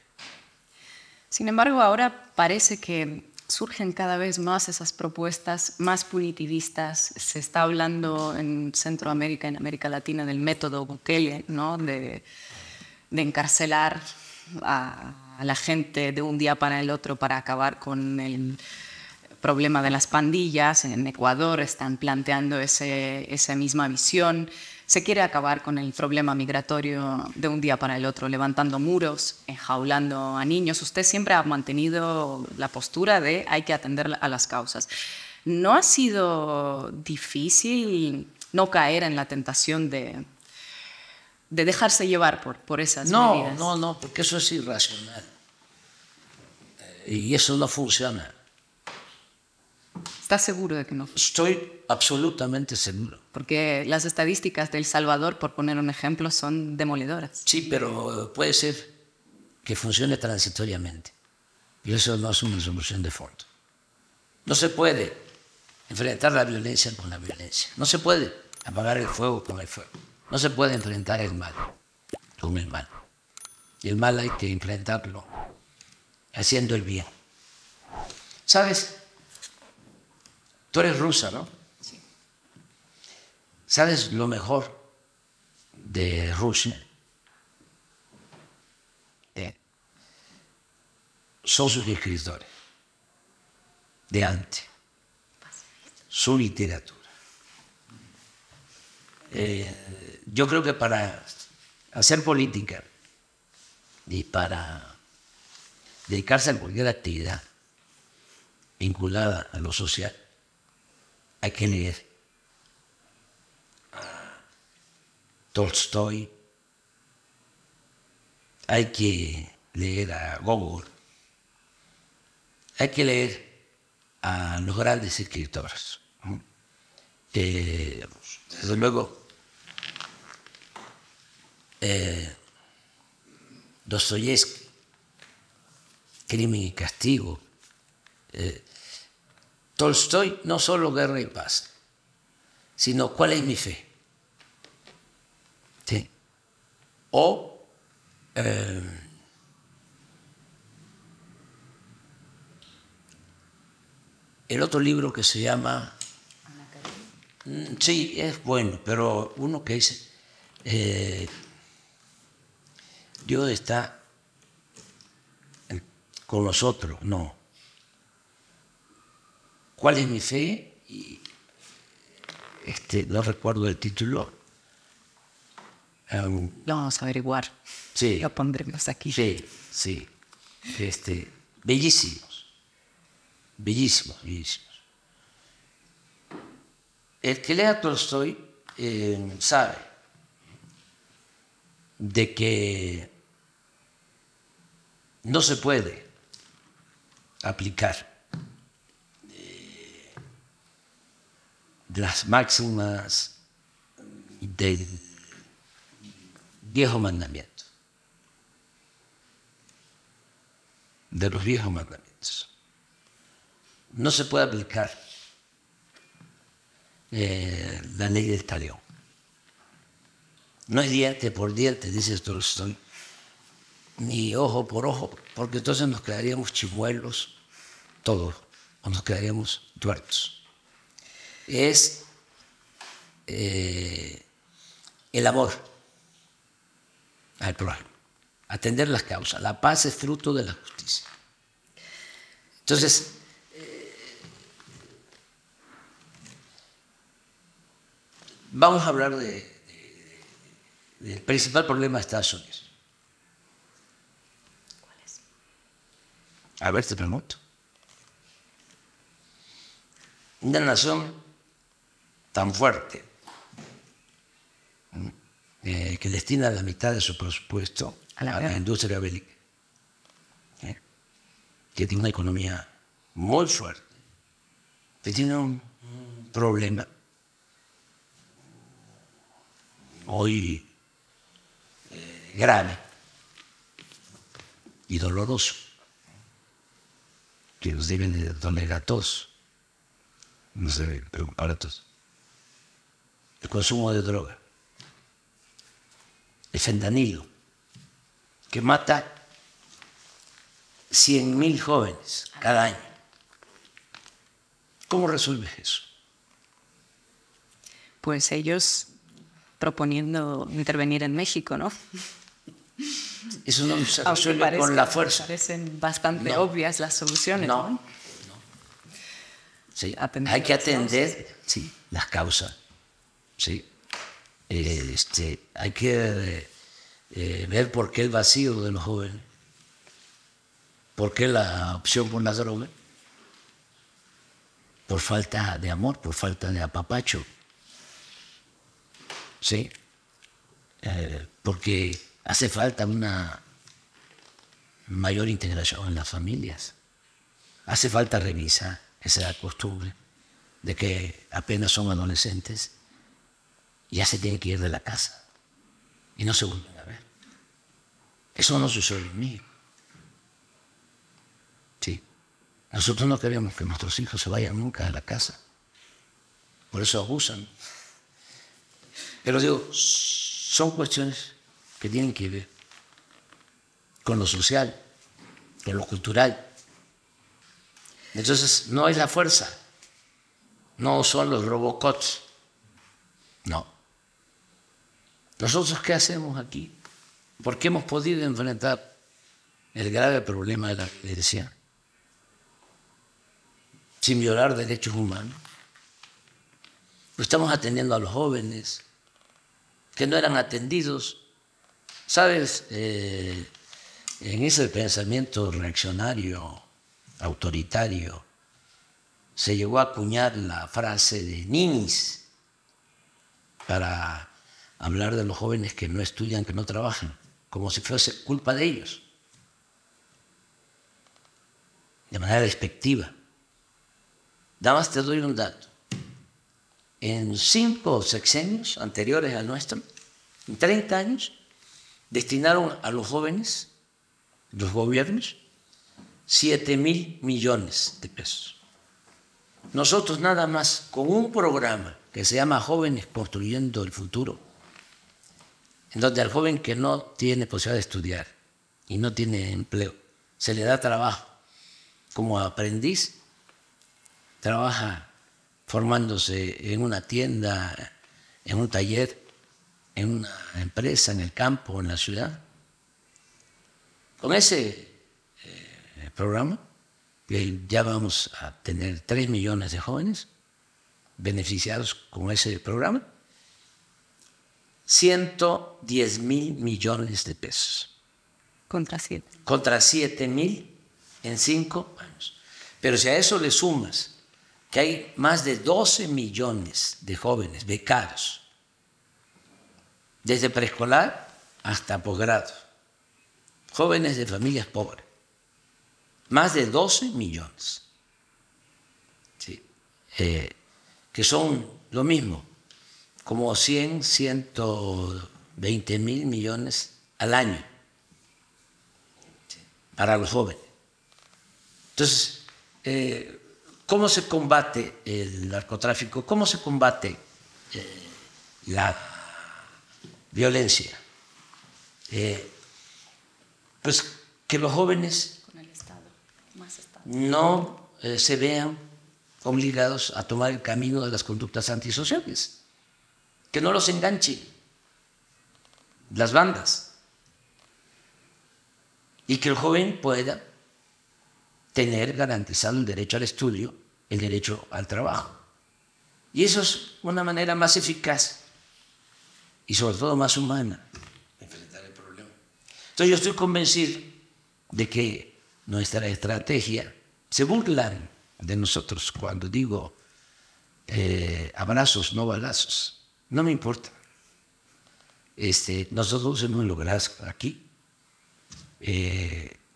Sin embargo, ahora parece que surgen cada vez más esas propuestas más punitivistas. Se está hablando en Centroamérica, en América Latina, del método Bukele, ¿no? De encarcelar a la gente de un día para el otro para acabar con el problema de las pandillas. En Ecuador están planteando esa misma visión. Se quiere acabar con el problema migratorio de un día para el otro, levantando muros, enjaulando a niños. Usted siempre ha mantenido la postura de hay que atender a las causas. ¿No ha sido difícil no caer en la tentación de dejarse llevar por esas medidas? No, porque eso es irracional. Y eso no funciona. ¿Estás seguro de que no funciona? Estoy absolutamente seguro. Porque las estadísticas de El Salvador, por poner un ejemplo, son demoledoras. Sí, pero puede ser que funcione transitoriamente. Y eso no es una solución de fondo. No se puede enfrentar la violencia con la violencia. No se puede apagar el fuego con el fuego. No se puede enfrentar el mal con el mal. Y el mal hay que enfrentarlo haciendo el bien. ¿Sabes? Tú eres rusa, ¿no? Sí. ¿Sabes lo mejor de Rusia? Son sus escritores de arte, su literatura. Yo creo que para hacer política y para dedicarse a cualquier actividad vinculada a lo social, hay que leer a Tolstoy, hay que leer a Gogol, hay que leer a los grandes escritores, que desde luego Dostoyevsky, Crimen y Castigo, Tolstoy, no solo Guerra y Paz, sino ¿Cuál es mi fe? ¿Sí? O el otro libro que se llama... Sí, es bueno, pero uno que dice... Dios está con nosotros, no. ¿Cuál es mi fe? Y no recuerdo el título. Lo vamos a averiguar. Sí. Lo pondremos aquí. Sí, sí. Bellísimo. Bellísimos, bellísimos. El que lea Tolstoy sabe de que no se puede aplicar las máximas del viejo mandamiento, de los viejos mandamientos. No se puede aplicar la ley del talión. No es diente por diente, dice Tolstoy, ni ojo por ojo, porque entonces nos quedaríamos chimuelos todos, o nos quedaríamos tuertos. Es el amor al prójimo, atender las causas. La paz es fruto de la justicia. Entonces, vamos a hablar del principal problema de Estados Unidos. ¿Cuál es? A ver, te pregunto. Una nación tan fuerte que destina la mitad de su presupuesto a la industria bélica, que tiene una economía muy fuerte, que tiene un problema. Hoy grave y doloroso, que nos deben de doler a todos, no sé, pero para todos. El consumo de droga, el fentanilo, que mata 100.000 jóvenes cada año. ¿Cómo resuelves eso? Pues ellos... proponiendo intervenir en México, ¿no? Eso no se resuelve con la fuerza. Parecen bastante obvias las soluciones, ¿no? No. Sí. Hay que atender las causas. Sí. Hay que ver por qué el vacío de los jóvenes, por qué la opción por la droga, por falta de amor, por falta de apapacho. Sí, porque hace falta una mayor integración en las familias. Hace falta revisar esa costumbre de que apenas son adolescentes, ya se tienen que ir de la casa y no se vuelven a ver. Eso no sucede en mí. Sí. Nosotros no queremos que nuestros hijos se vayan nunca de la casa. Por eso abusan. Pero digo, son cuestiones que tienen que ver con lo social, con lo cultural. Entonces, no es la fuerza, no son los robocots, no. ¿Nosotros qué hacemos aquí? Porque hemos podido enfrentar el grave problema de la violencia sin violar derechos humanos. Pero estamos atendiendo a los jóvenes que no eran atendidos. ¿Sabes? En ese pensamiento reaccionario, autoritario, se llegó a acuñar la frase de ninis para hablar de los jóvenes que no estudian, que no trabajan, como si fuese culpa de ellos, de manera despectiva. Nada más te doy un dato. En 5 sexenios anteriores al nuestro, en 30 años, destinaron a los jóvenes, los gobiernos, 7.000 millones de pesos. Nosotros nada más con un programa que se llama Jóvenes Construyendo el Futuro, en donde al joven que no tiene posibilidad de estudiar y no tiene empleo, se le da trabajo como aprendiz, trabaja formándose en una tienda, en un taller, en una empresa, en el campo, en la ciudad. Con ese programa, que ya vamos a tener 3 millones de jóvenes beneficiados con ese programa, 110.000 millones de pesos. Contra 7. Contra 7.000 en 5 años. Pero si a eso le sumas que hay más de 12 millones de jóvenes becados, desde preescolar hasta posgrado, jóvenes de familias pobres, más de 12 millones, ¿sí? Que son lo mismo, como 100, 120 mil millones al año, ¿sí? Para los jóvenes. Entonces, ¿cómo se combate el narcotráfico? ¿Cómo se combate la violencia? Pues que los jóvenes no se vean obligados a tomar el camino de las conductas antisociales, que no los enganchen las bandas y que el joven pueda tener garantizado el derecho al estudio, el derecho al trabajo. Y eso es una manera más eficaz y sobre todo más humana de enfrentar el problema. Entonces yo estoy convencido de que nuestra estrategia, se burlan de nosotros cuando digo abrazos, no balazos. No me importa. Nosotros hemos logrado aquí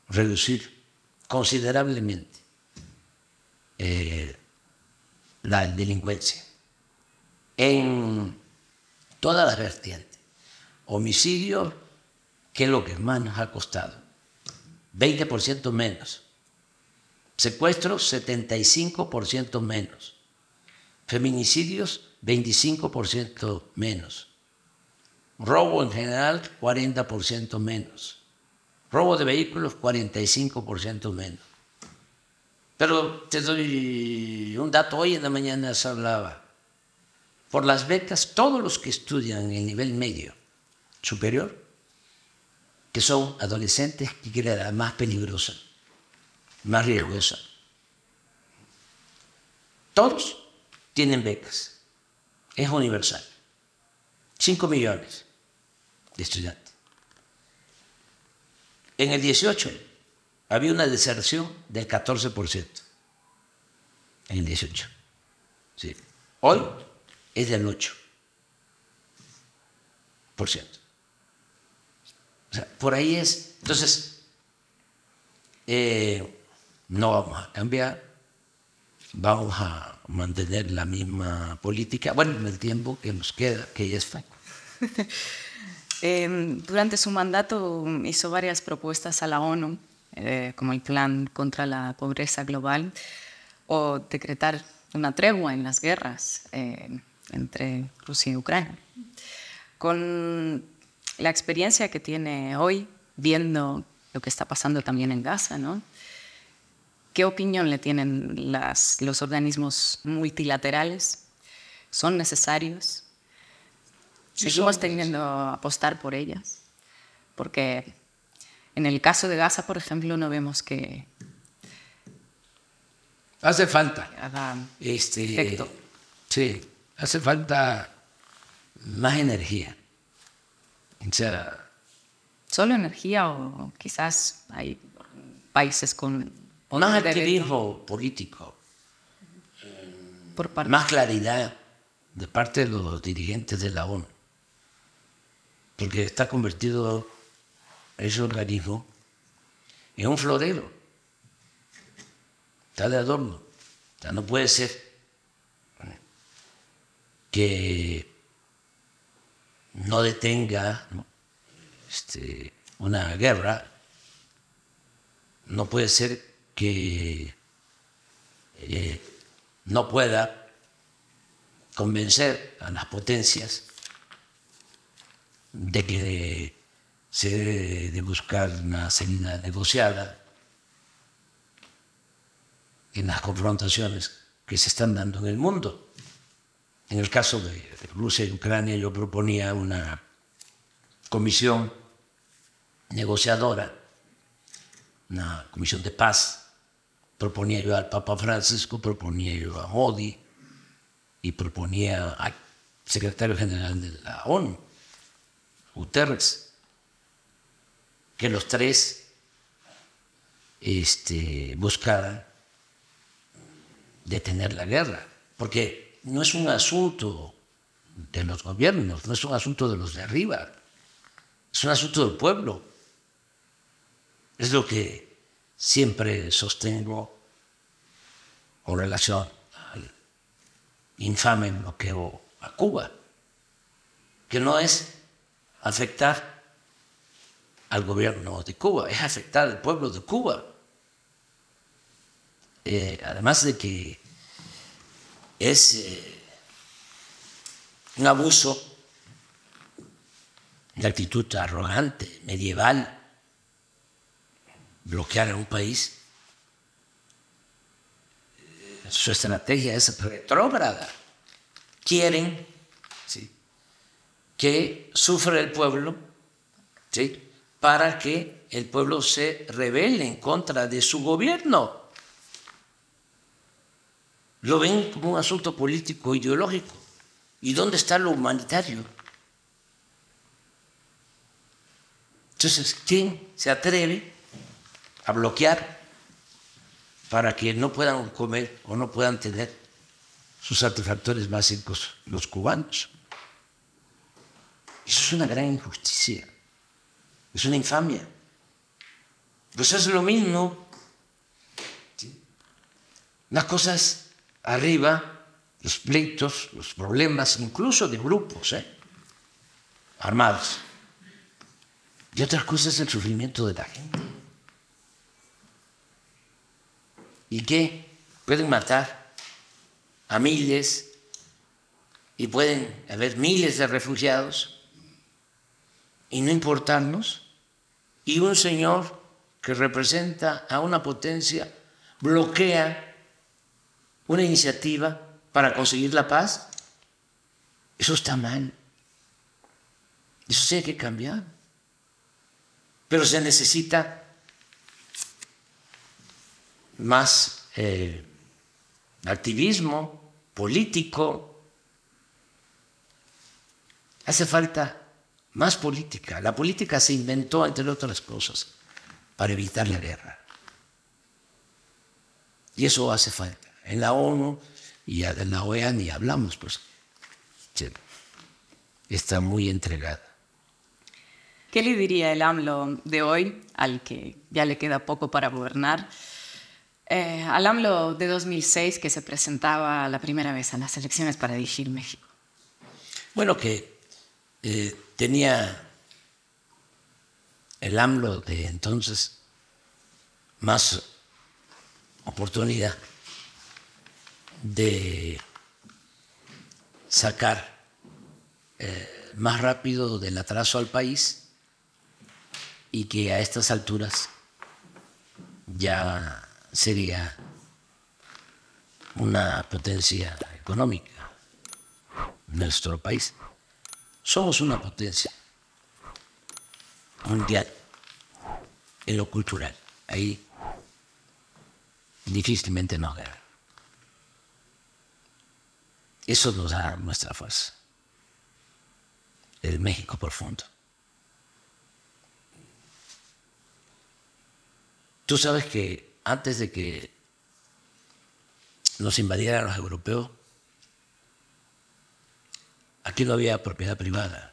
reducir considerablemente la delincuencia en todas las vertientes. Homicidio, que es lo que más nos ha costado, 20% menos. Secuestros, 75% menos. Feminicidios, 25% menos. Robo en general, 40% menos. Robo de vehículos, 45% menos. Pero te doy un dato, hoy en la mañana se hablaba. Por las becas, todos los que estudian en nivel medio superior, que son adolescentes, que era la más peligrosa, más riesgosa. Todos tienen becas. Es universal. 5 millones de estudiantes. En el 18 había una deserción del 14%. En el 18. Sí. Hoy es del 8%. O sea, por ahí es. Entonces, no vamos a cambiar, vamos a mantener la misma política, bueno, en el tiempo que nos queda, que ya está. Durante su mandato hizo varias propuestas a la ONU, como el plan contra la pobreza global o decretar una tregua en las guerras entre Rusia y Ucrania. Con la experiencia que tiene hoy, viendo lo que está pasando también en Gaza, ¿no? ¿Qué opinión le tienen los organismos multilaterales? ¿Son necesarios? ¿Seguimos teniendo que apostar por ellas? Porque en el caso de Gaza, por ejemplo, no vemos que... Hace falta. Efecto. Sí, hace falta más energía. O sea, ¿solo energía o quizás hay países con... Más activismo político, más claridad de parte de los dirigentes de la ONU, porque está convertido ese organismo en un florero, está de adorno. O sea, no puede ser que no detenga, ¿no? Una guerra, no puede ser que no pueda convencer a las potencias de que se debe de buscar una salida negociada en las confrontaciones que se están dando en el mundo. En el caso de Rusia y Ucrania, yo proponía una comisión negociadora, una comisión de paz. Proponía yo al Papa Francisco, proponía yo a Modi y proponía al secretario general de la ONU, Guterres, que los tres buscaran detener la guerra, porque no es un asunto de los gobiernos, no es un asunto de los de arriba, es un asunto del pueblo. Es lo que siempre sostengo con relación al infame bloqueo a Cuba, que no es afectar al gobierno de Cuba, es afectar al pueblo de Cuba. Además de que es un abuso de actitud arrogante, medieval, bloquear a un país, su estrategia es retrógrada. Quieren, ¿sí?, que sufra el pueblo, ¿sí?, para que el pueblo se rebele en contra de su gobierno. Lo ven como un asunto político ideológico. ¿Y dónde está lo humanitario? Entonces, ¿quién se atreve a bloquear para que no puedan comer o no puedan tener sus satisfactores básicos los cubanos? Eso es una gran injusticia, es una infamia. Pues es lo mismo, ¿sí?, las cosas arriba, los pleitos, los problemas, incluso de grupos armados. Y otras cosas es el sufrimiento de la gente. ¿Y qué? Pueden matar a miles y pueden haber miles de refugiados y no importarnos. Y un señor que representa a una potencia bloquea una iniciativa para conseguir la paz. Eso está mal. Eso sí hay que cambiar. Pero se necesita más activismo político. Hace falta más política. La política se inventó, entre otras cosas, para evitar la guerra. Y eso hace falta. En la ONU y en la OEA ni hablamos, pues. Está muy entregada. ¿Qué le diría el AMLO de hoy, al que ya le queda poco para gobernar, al AMLO de 2006 que se presentaba la primera vez a las elecciones para dirigir México? Bueno, que tenía el AMLO de entonces más oportunidad de sacar más rápido del atraso al país, y que a estas alturas ya sería una potencia económica nuestro país. Somos una potencia mundial en lo cultural. Ahí difícilmente nos ganan. Eso nos da nuestra fuerza. El México profundo. Tú sabes que antes de que nos invadieran los europeos, aquí no había propiedad privada.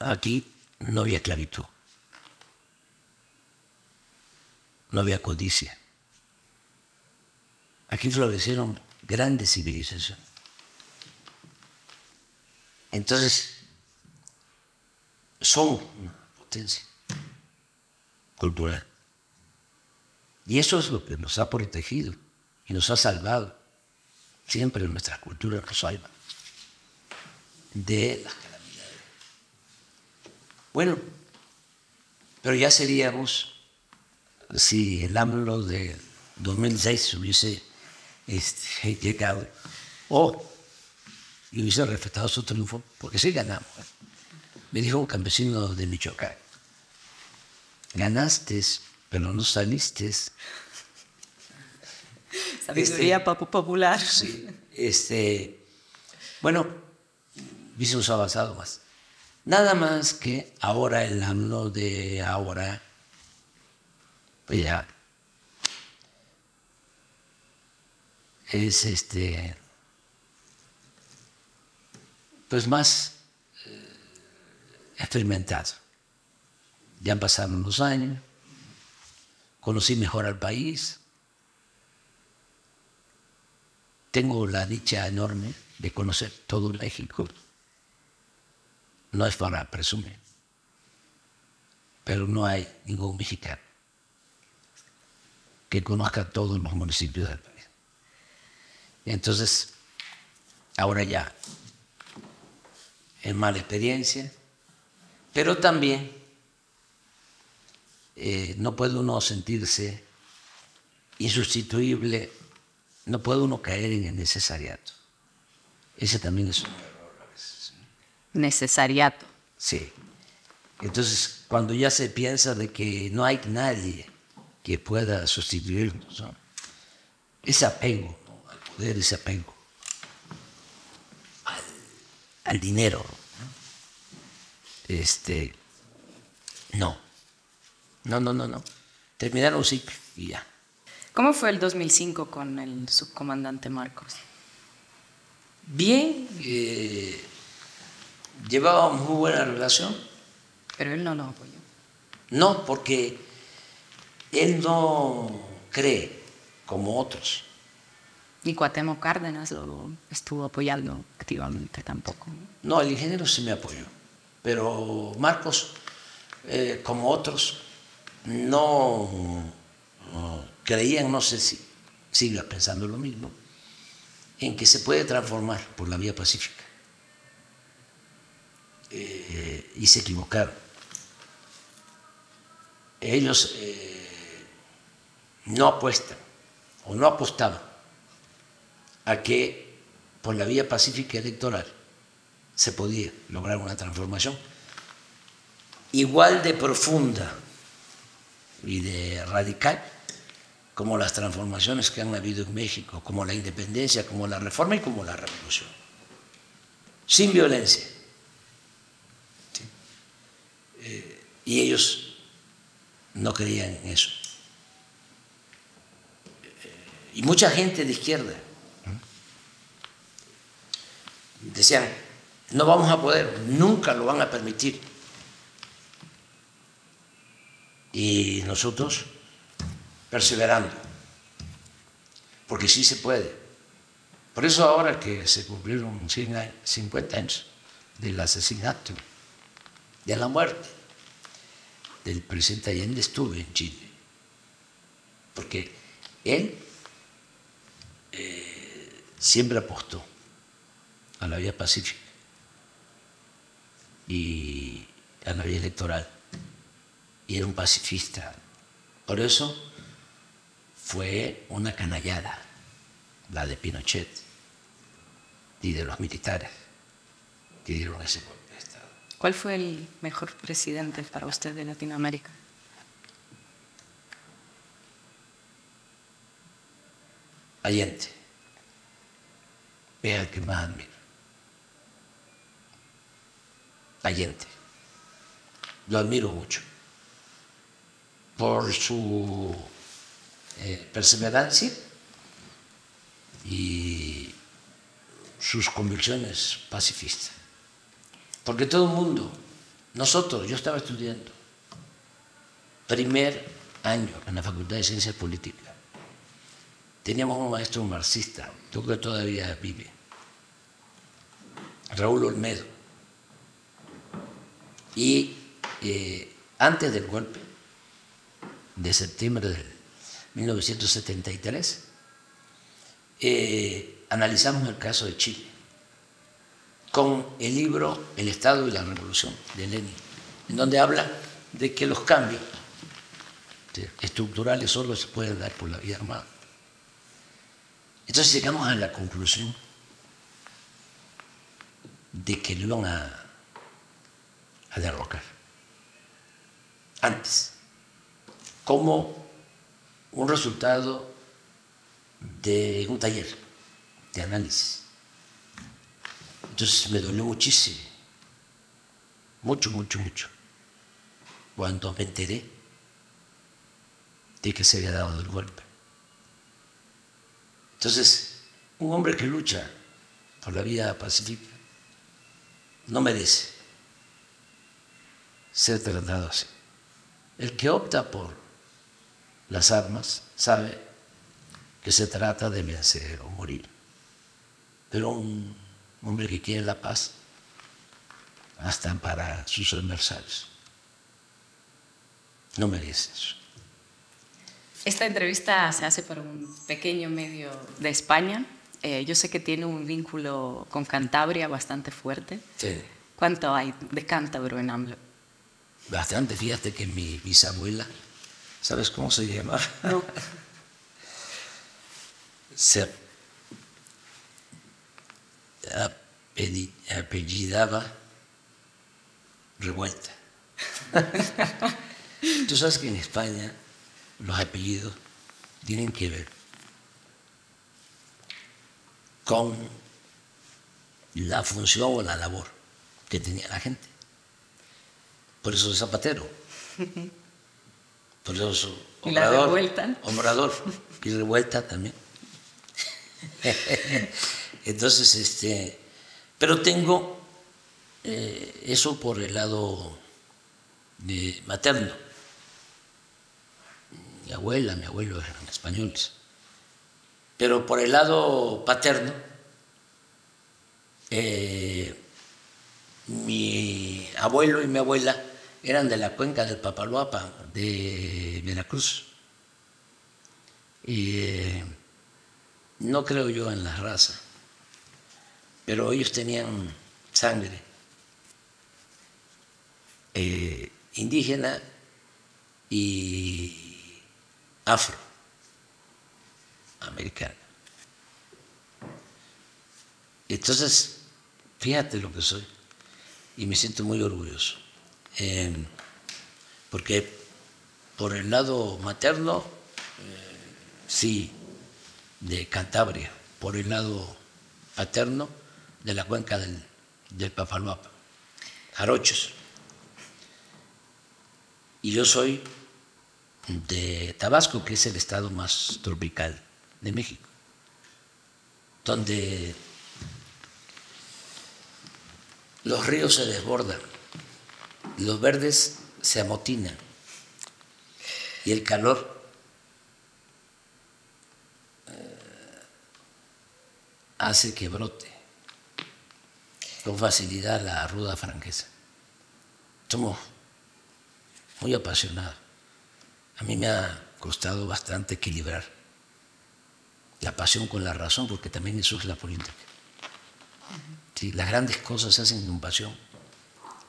Aquí no había esclavitud. No había codicia. Aquí florecieron grandes civilizaciones. Entonces, somos una potencia cultural. Y eso es lo que nos ha protegido y nos ha salvado. Siempre nuestra cultura nos salva de las calamidades. Bueno, pero ya seríamos, si el AMLO de 2006 hubiese llegado y hubiese respetado su triunfo, porque sí ganamos. Me dijo un campesino de Michoacán: ganaste, pero no saliste. Sabiduría popular. Sí, bueno, hubiésemos avanzado más. Nada más que ahora el AMLO de ahora, pues ya es pues más experimentado. Ya pasaron los años, conocí mejor al país, tengo la dicha enorme de conocer todo México. No es para presumir, pero no hay ningún mexicano que conozca todos los municipios del país. Y entonces, ahora ya es mala experiencia. Pero también no puede uno sentirse insustituible, no puede uno caer en el necesariato. Ese también es un error a veces. Necesariato. Sí. Entonces, cuando ya se piensa de que no hay nadie que pueda sustituirnos, ¿no? Ese apego, ¿no?, al poder, ese apego al dinero. No. Terminaron un ciclo y ya. ¿Cómo fue el 2005 con el subcomandante Marcos? Bien, llevábamos muy buena relación. Pero él no nos apoyó. No, porque él no cree como otros. Y Cuauhtémoc Cárdenas lo estuvo apoyando activamente tampoco. No, el ingeniero sí me apoyó. Pero Marcos, como otros, no creían, no sé si sigue pensando lo mismo, en que se puede transformar por la vía pacífica. Y se equivocaron. Ellos no apuestan o no apostaban a que por la vía pacífica electoral se podía lograr una transformación igual de profunda y de radical como las transformaciones que han habido en México, como la independencia, como la reforma y como la revolución, sin violencia. ¿Sí? Y ellos no creían en eso. Y mucha gente de izquierda decían: no vamos a poder, nunca lo van a permitir. y nosotros perseverando, porque sí se puede. Por eso ahora que se cumplieron 50 años del asesinato, de la muerte del presidente Allende, estuve en Chile, porque él siempre apostó a la vía pacífica y a la vía electoral, y era un pacifista. Por eso fue una canallada la de Pinochet y de los militares que dieron ese golpe de Estado. ¿Cuál fue el mejor presidente para usted de Latinoamérica? Allende. Vea el que más admiro. Allende. Lo admiro mucho por su perseverancia y sus convicciones pacifistas. Porque todo el mundo, nosotros, yo estaba estudiando primer año en la Facultad de Ciencias Políticas, teníamos un maestro marxista, creo que todavía vive, Raúl Olmedo, y antes del golpe de septiembre de 1973, analizamos el caso de Chile con el libro El Estado y la Revolución de Lenin, en donde habla de que los cambios estructurales solo se pueden dar por la vía armada. Entonces llegamos a la conclusión de que lo iban a derrocar antes, como un resultado de un taller de análisis. Entonces me dolió muchísimo, mucho, cuando me enteré de que se había dado el golpe. Entonces, un hombre que lucha por la vida pacífica no merece ser tratado así. El que opta por las armas sabe que se trata de vencer o morir. Pero un hombre que quiere la paz hasta para sus adversarios no merece eso. Esta entrevista se hace para un pequeño medio de España. Yo sé que tiene un vínculo con Cantabria bastante fuerte. Sí. ¿Cuánto hay de cántabro en AMLO? Bastante. Fíjate que mi bisabuela, ¿sabes cómo se llama? No. Se apellidaba Revuelta. Tú sabes que en España los apellidos tienen que ver con la función o la labor que tenía la gente. Por eso es Zapatero. Por eso Obrador y Revuelta también. Entonces, pero tengo eso por el lado materno. Mi abuela, mi abuelo eran españoles. Pero por el lado paterno, mi abuelo y mi abuela eran de la cuenca del Papaloapan, de Veracruz. Y no creo yo en la raza, pero ellos tenían sangre indígena y afroamericana. Entonces, fíjate lo que soy y me siento muy orgulloso, porque por el lado materno, sí, de Cantabria, por el lado paterno de la cuenca del Papaloapan, jarochos. Y yo soy de Tabasco, que es el estado más tropical de México, donde los ríos se desbordan, los verdes se amotinan, y el calor hace que brote con facilidad la ruda franqueza. Somos muy apasionados. A mí me ha costado bastante equilibrar la pasión con la razón, porque también eso es la política. Sí, las grandes cosas se hacen con pasión,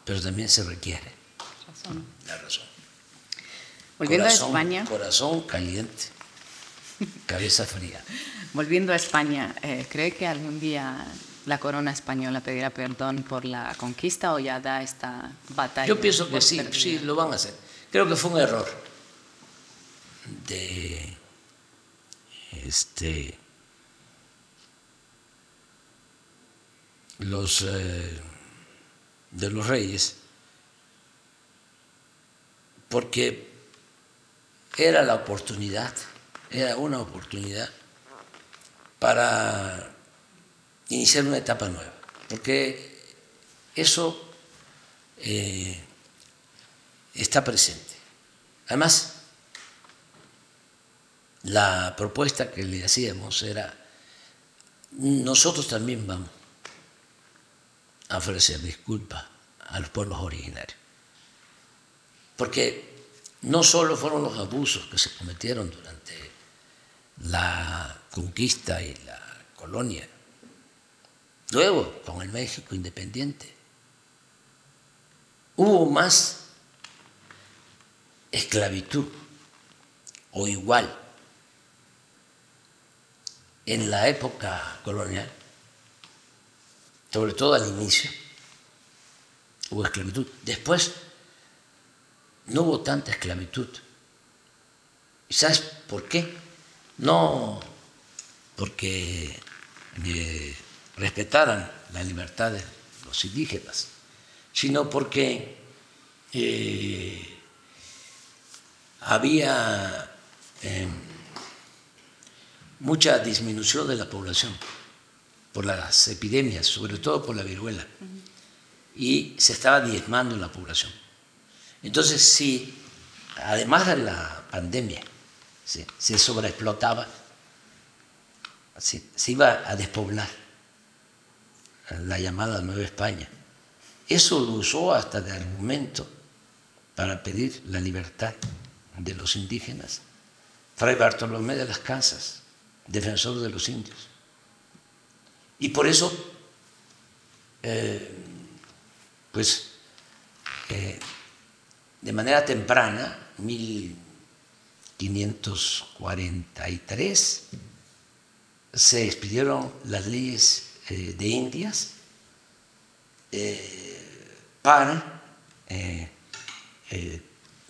pero también se requiere la razón. Volviendo corazón, a España. Corazón caliente, cabeza fría. Volviendo a España, ¿cree que algún día la corona española pedirá perdón por la conquista o ya da esta batalla? Yo pienso que sí, sí, lo van a hacer. Creo que fue un error de los reyes, porque era la oportunidad, era una oportunidad para iniciar una etapa nueva, porque eso está presente. Además, la propuesta que le hacíamos era: nosotros también vamos a ofrecer disculpas a los pueblos originarios, porque no solo fueron los abusos que se cometieron durante la conquista y la colonia, luego con el México independiente hubo más esclavitud o igual en la época colonial, sobre todo al inicio, hubo esclavitud. Después no hubo tanta esclavitud. ¿Y sabes por qué? No porque respetaran la libertad de los indígenas, sino porque había mucha disminución de la población por las epidemias, sobre todo por la viruela, y se estaba diezmando la población. Entonces, sí, además de la pandemia, sí, se sobreexplotaba, sí, se iba a despoblar la llamada Nueva España. Eso lo usó hasta de argumento para pedir la libertad de los indígenas Fray Bartolomé de las Casas, defensor de los indios. Y por eso, de manera temprana, 1543, se expidieron las leyes de Indias para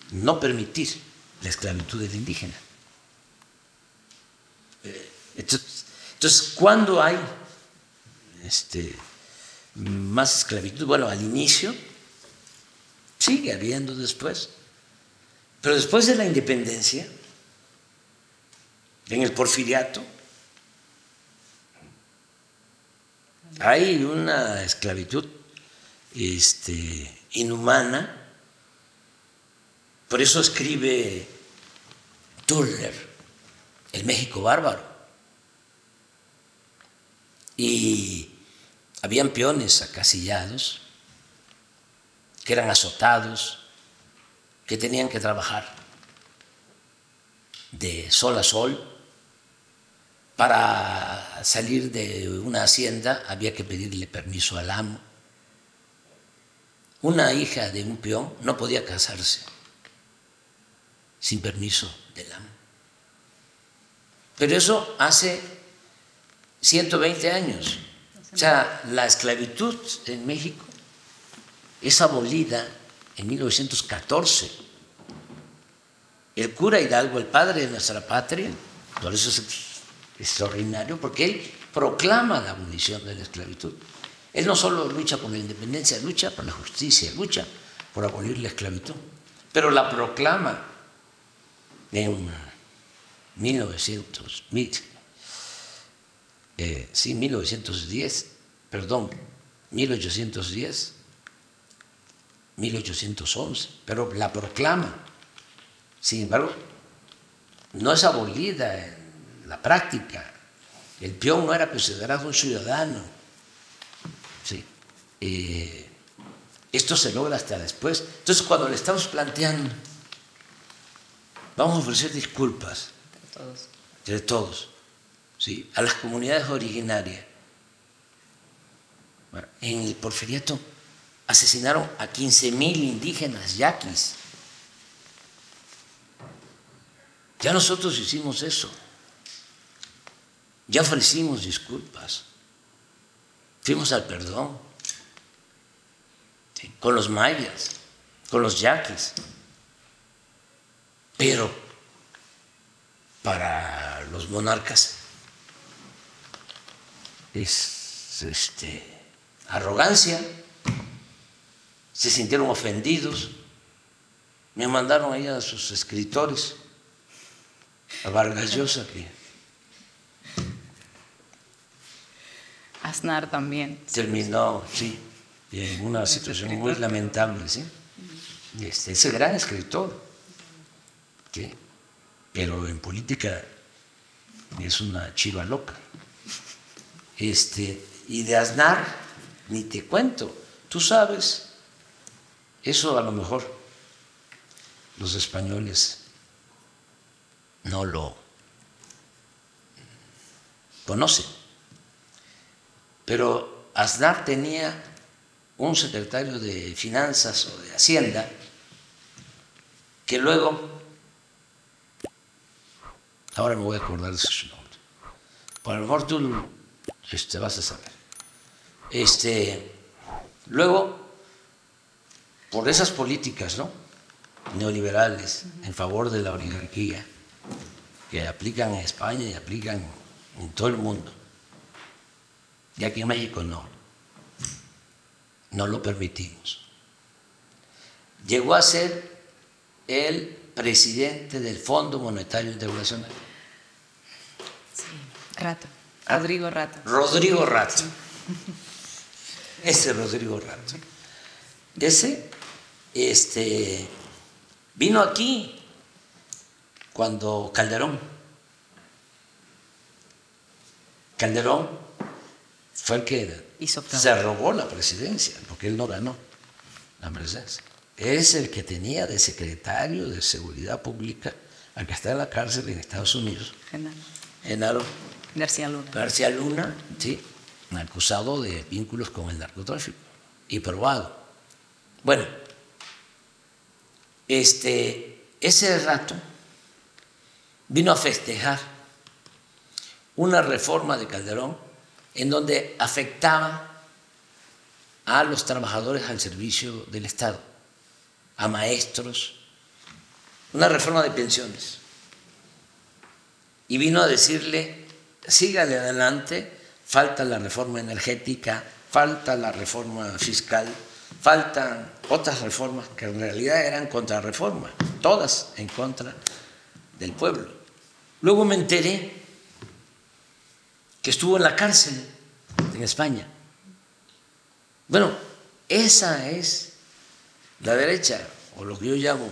no permitir la esclavitud del indígena. Entonces, ¿cuándo hay más esclavitud? Bueno, al inicio, sigue habiendo después, pero después de la independencia, en el Porfiriato, hay una esclavitud inhumana. Por eso escribe Turner El México bárbaro, y habían peones acasillados que eran azotados, que tenían que trabajar de sol a sol. Para salir de una hacienda había que pedirle permiso al amo. Una hija de un peón no podía casarse sin permiso del amo. Pero eso hace 120 años. O sea, la esclavitud en México es abolida en 1914. El cura Hidalgo, el padre de nuestra patria, por eso se... extraordinario, porque él proclama la abolición de la esclavitud. Él no solo lucha por la independencia, lucha por la justicia, lucha por abolir la esclavitud, pero la proclama en 1810, 1811, pero la proclama. Sin embargo, no es abolida en la práctica. El peón no era considerado un ciudadano. Sí. Esto se logra hasta después. Entonces, cuando le estamos planteando, vamos a ofrecer disculpas entre todos, ¿sí?, a las comunidades originarias. Bueno, en el Porfiriato asesinaron a 15,000 indígenas yaquis. Ya nosotros hicimos eso. Ya ofrecimos disculpas. Fuimos al perdón. ¿Sí? Con los mayas, con los yaquis. Pero para los monarcas es arrogancia. Se sintieron ofendidos. Me mandaron ahí a sus escritores, a Vargas Llosa, que Aznar también terminó, sí, en una situación muy lamentable, ¿sí? Ese gran escritor, ¿sí?, pero en política es una chiva loca. Y de Aznar ni te cuento. Tú sabes, eso a lo mejor los españoles no lo conocen, pero Aznar tenía un secretario de Finanzas o de Hacienda que luego, ahora me voy a acordar de su nombre, por lo mejor tú vas a saber, luego por esas políticas, ¿no?, neoliberales en favor de la oligarquía, que aplican en España y aplican en todo el mundo. Y aquí en México no lo permitimos. Llegó a ser el presidente del Fondo Monetario Internacional. Sí, Rato. Rodrigo Rato. Rodrigo Rato. Ese Rodrigo Rato. Ese vino aquí cuando Calderón fue el que se robó la presidencia, porque él no ganó la presidencia. Es el que tenía de secretario de Seguridad Pública al que está en la cárcel en Estados Unidos. Genaro García Luna. García Luna, sí, acusado de vínculos con el narcotráfico y probado. Bueno, ese Rato vino a festejar una reforma de Calderón en donde afectaba a los trabajadores al servicio del Estado, a maestros, una reforma de pensiones. Y vino a decirle, sígale adelante, falta la reforma energética, falta la reforma fiscal, faltan otras reformas que en realidad eran contrarreformas, todas en contra del pueblo. Luego me enteré que estuvo en la cárcel en España. Bueno, esa es la derecha, o lo que yo llamo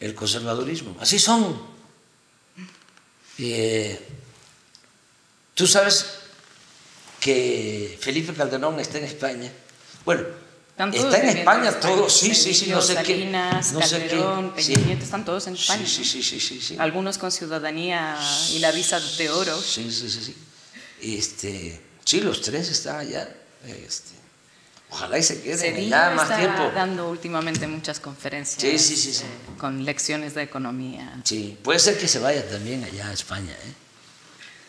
el conservadurismo. Así son. Tú sabes que Felipe Calderón está en España. Bueno, está en España todos, sí, no sé qué. Salinas, Calderón, Peña Nieto, están todos en España. Sí. Algunos con ciudadanía y la visa de oro. Sí. Sí, los tres están allá. Ojalá y se queden allá más tiempo. Está dando últimamente muchas conferencias con lecciones de economía. Sí, puede ser que se vaya también allá a España.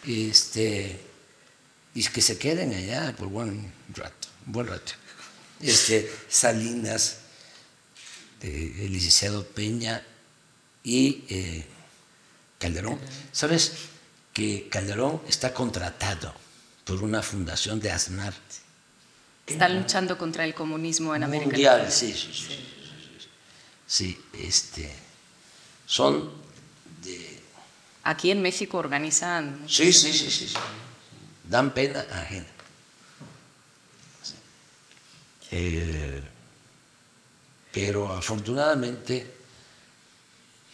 Y que se queden allá por un buen rato. Salinas, el licenciado Peña y Calderón. ¿Sabes que Calderón está contratado por una fundación de Aznar? Está luchando contra el comunismo en América Latina. Mundial, sí. Son de... Aquí en México organizan... Sí. Dan pena ajena. Pero afortunadamente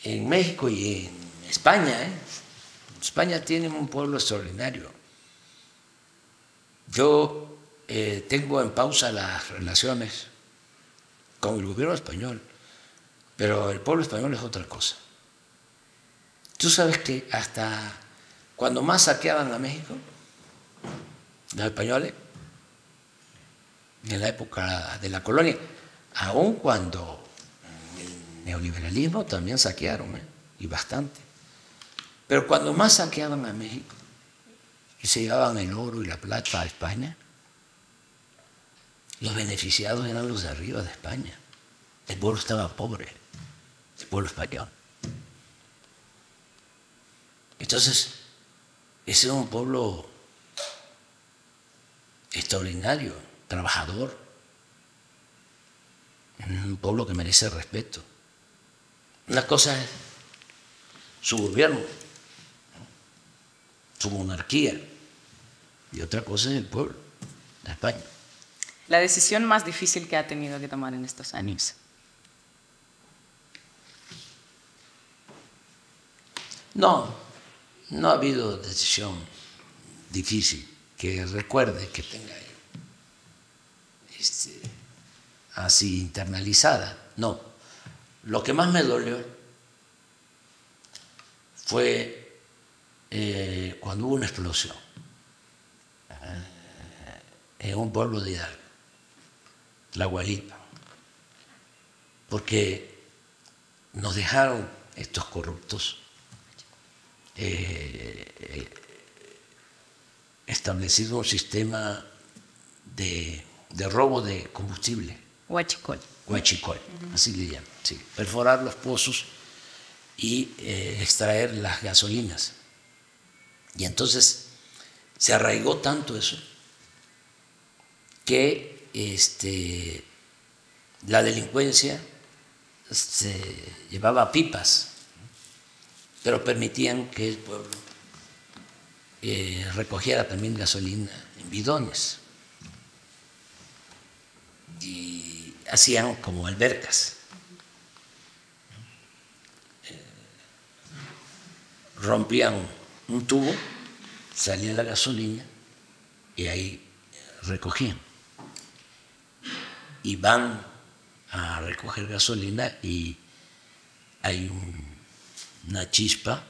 en México y en España, España tiene un pueblo extraordinario. Yo tengo en pausa las relaciones con el gobierno español, pero el pueblo español es otra cosa. Tú sabes que hasta cuando más saqueaban a México, los españoles, en la época de la colonia, aun cuando el neoliberalismo también saquearon, y bastante, pero cuando más saqueaban a México y se llevaban el oro y la plata a España, los beneficiados eran los de arriba de España. El pueblo estaba pobre, el pueblo español. Entonces, ese es un pueblo extraordinario, trabajador, un pueblo que merece respeto. Una cosa es su gobierno, su monarquía, y otra cosa es el pueblo, la España. La decisión más difícil que ha tenido que tomar en estos años. No ha habido decisión difícil que recuerde, que tenga así internalizada. No. Lo que más me dolió fue cuando hubo una explosión en un pueblo de Hidalgo, La Guajipa, porque nos dejaron estos corruptos establecido un sistema de robo de combustible. Huachicol. Huachicol, así le llaman. Sí. Perforar los pozos y extraer las gasolinas. Y entonces se arraigó tanto eso que la delincuencia se llevaba pipas, pero permitían que el pueblo recogiera también gasolina en bidones y hacían como albercas, rompían un tubo, salía la gasolina y ahí recogían, y van a recoger gasolina y hay una chispa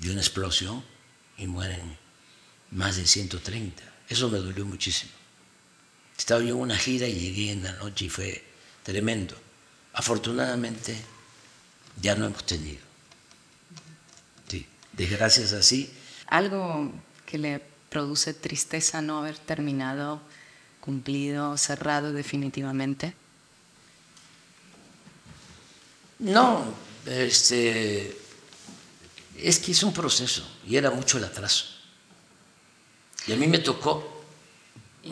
y una explosión y mueren más de 130. Eso me dolió muchísimo. Estaba yo en una gira y llegué en la noche y fue tremendo. Afortunadamente ya no hemos tenido. Sí, desgracias así. Algo que le produce tristeza no haber terminado, cumplido, cerrado definitivamente. No, es que es un proceso y era mucho el atraso. Y a mí me tocó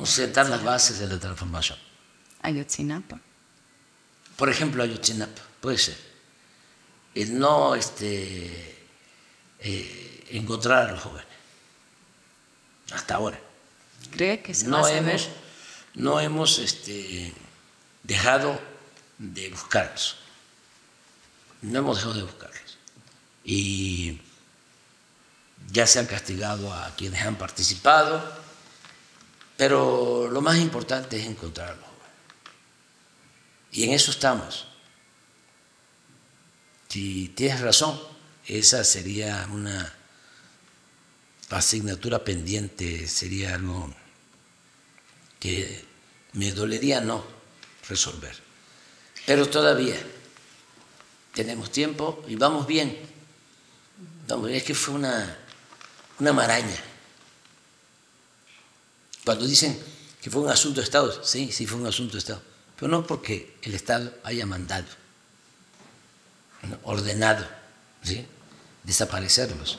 sentar las bases de la transformación. Ayotzinapa. Por ejemplo, Ayotzinapa, puede ser. El no encontrar a los jóvenes. Hasta ahora. ¿Cree que se va a saber? No hemos dejado de buscarlos. No hemos dejado de buscarlos. Y ya se han castigado a quienes han participado, pero lo más importante es encontrar a los jóvenes. Y en eso estamos. Si tienes razón, esa sería una asignatura pendiente, sería algo que me dolería no resolver. Pero todavía tenemos tiempo y vamos bien. No, es que fue una maraña. Cuando dicen que fue un asunto de Estado, sí, sí fue un asunto de Estado, pero no porque el Estado haya mandado, ordenado, ¿sí?, desaparecerlos,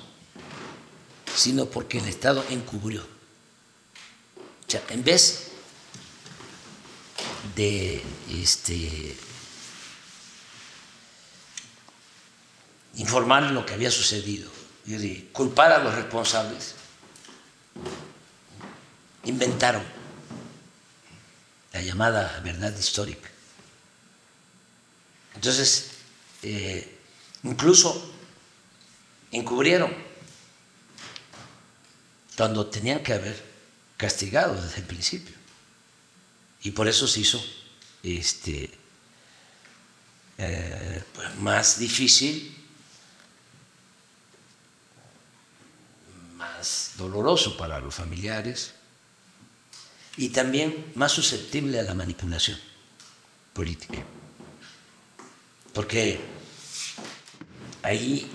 sino porque el Estado encubrió. O sea, en vez de informar lo que había sucedido y culpar a los responsables, inventaron la llamada verdad histórica. Entonces, incluso encubrieron cuando tenían que haber castigado desde el principio. Y por eso se hizo pues más difícil, más doloroso para los familiares y también más susceptible a la manipulación política. Porque ahí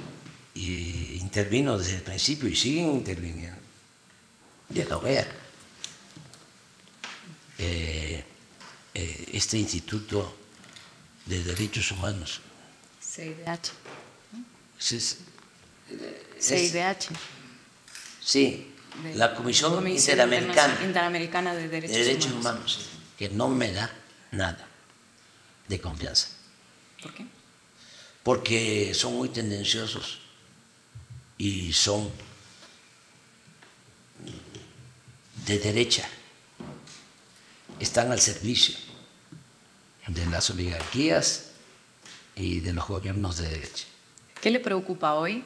intervino desde el principio y siguen interviniendo de la OEA, este Instituto de Derechos Humanos. CIDH. CIDH. Sí, la Comisión Interamericana de Derechos Humanos, que no me da nada de confianza. ¿Por qué? Porque son muy tendenciosos y son de derecha, están al servicio de las oligarquías y de los gobiernos de derecha. ¿Qué le preocupa hoy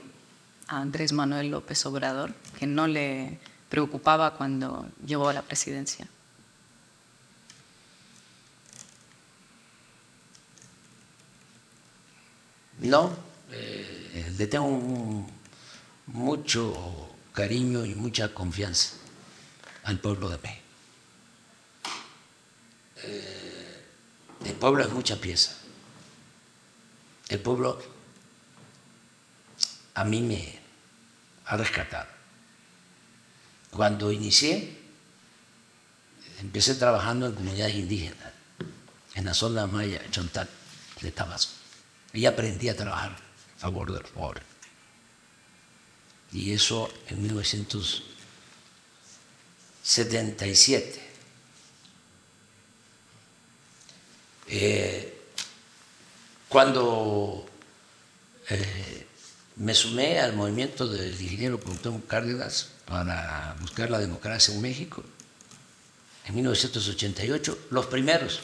a Andrés Manuel López Obrador que no le preocupaba cuando llegó a la presidencia? No, le tengo mucho cariño y mucha confianza al pueblo de México. El pueblo es mucha pieza. El pueblo a mí me ha rescatado. Cuando inicié, empecé trabajando en comunidades indígenas, en la zona maya, Chontal, de Tabasco. Y aprendí a trabajar a favor del pobre. Y eso en 1977. Cuando me sumé al movimiento del ingeniero Cuauhtémoc Cárdenas para buscar la democracia en México, en 1988, los primeros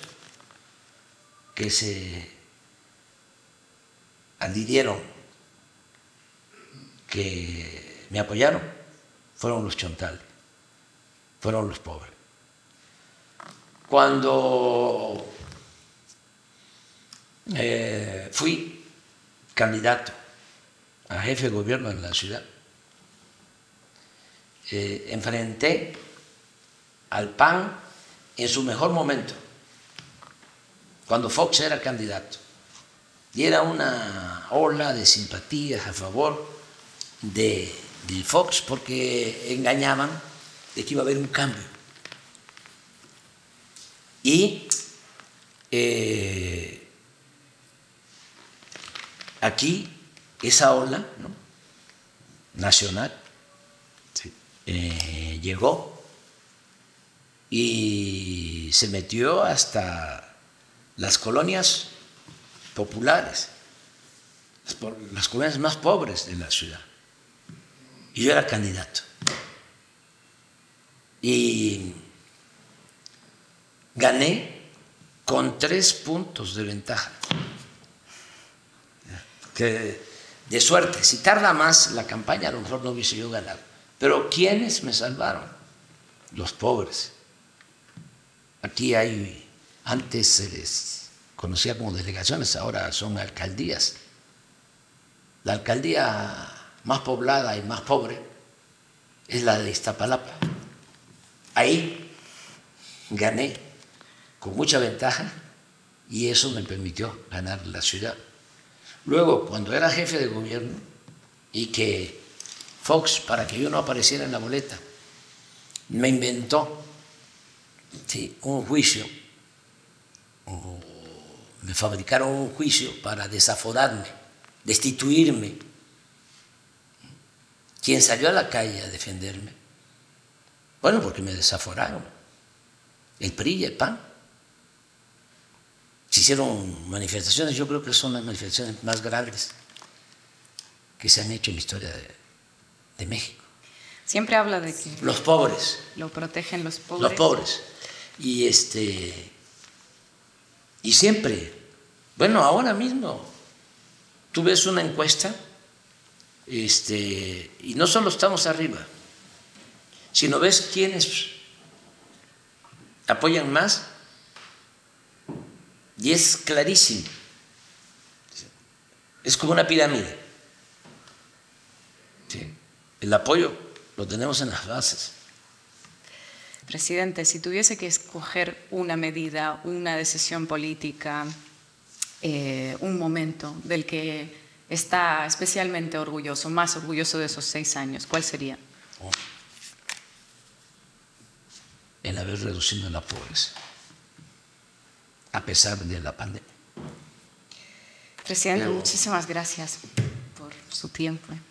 que se adhirieron, que me apoyaron, fueron los chontales, fueron los pobres. Cuando fui candidato a jefe de gobierno en la ciudad, enfrenté al PAN en su mejor momento, cuando Fox era candidato, y era una ola de simpatías a favor de Fox, porque engañaban de que iba a haber un cambio. Y aquí, esa ola, ¿no?, nacional, sí, llegó y se metió hasta las colonias populares, las colonias más pobres de la ciudad. Y yo era candidato. Y gané con 3 puntos de ventaja. De suerte, si tarda más la campaña, a lo mejor no hubiese yo ganado. Pero ¿quiénes me salvaron? Los pobres. Aquí hay, antes se les conocía como delegaciones, ahora son alcaldías. La alcaldía más poblada y más pobre es la de Iztapalapa. Ahí gané con mucha ventaja y eso me permitió ganar la ciudad. Luego, cuando era jefe de gobierno y que Fox, para que yo no apareciera en la boleta, me inventó un juicio, o me fabricaron un juicio para desaforarme, destituirme. Quien salió a la calle a defenderme, bueno, porque me desaforaron, el PRI y el PAN. Se hicieron manifestaciones, yo creo que son las manifestaciones más graves que se han hecho en la historia de México. Siempre habla de que los pobres. Lo protegen los pobres. Los pobres. Y y siempre, bueno, ahora mismo, tú ves una encuesta Y no solo estamos arriba, sino ves quiénes apoyan más y es clarísimo, es como una pirámide. Sí. El apoyo lo tenemos en las bases. Presidente, si tuviese que escoger una medida, una decisión política, un momento del que está especialmente orgulloso, más orgulloso de esos 6 años, ¿cuál sería? El haber reducido la pobreza, a pesar de la pandemia. Presidente, muchísimas gracias por su tiempo.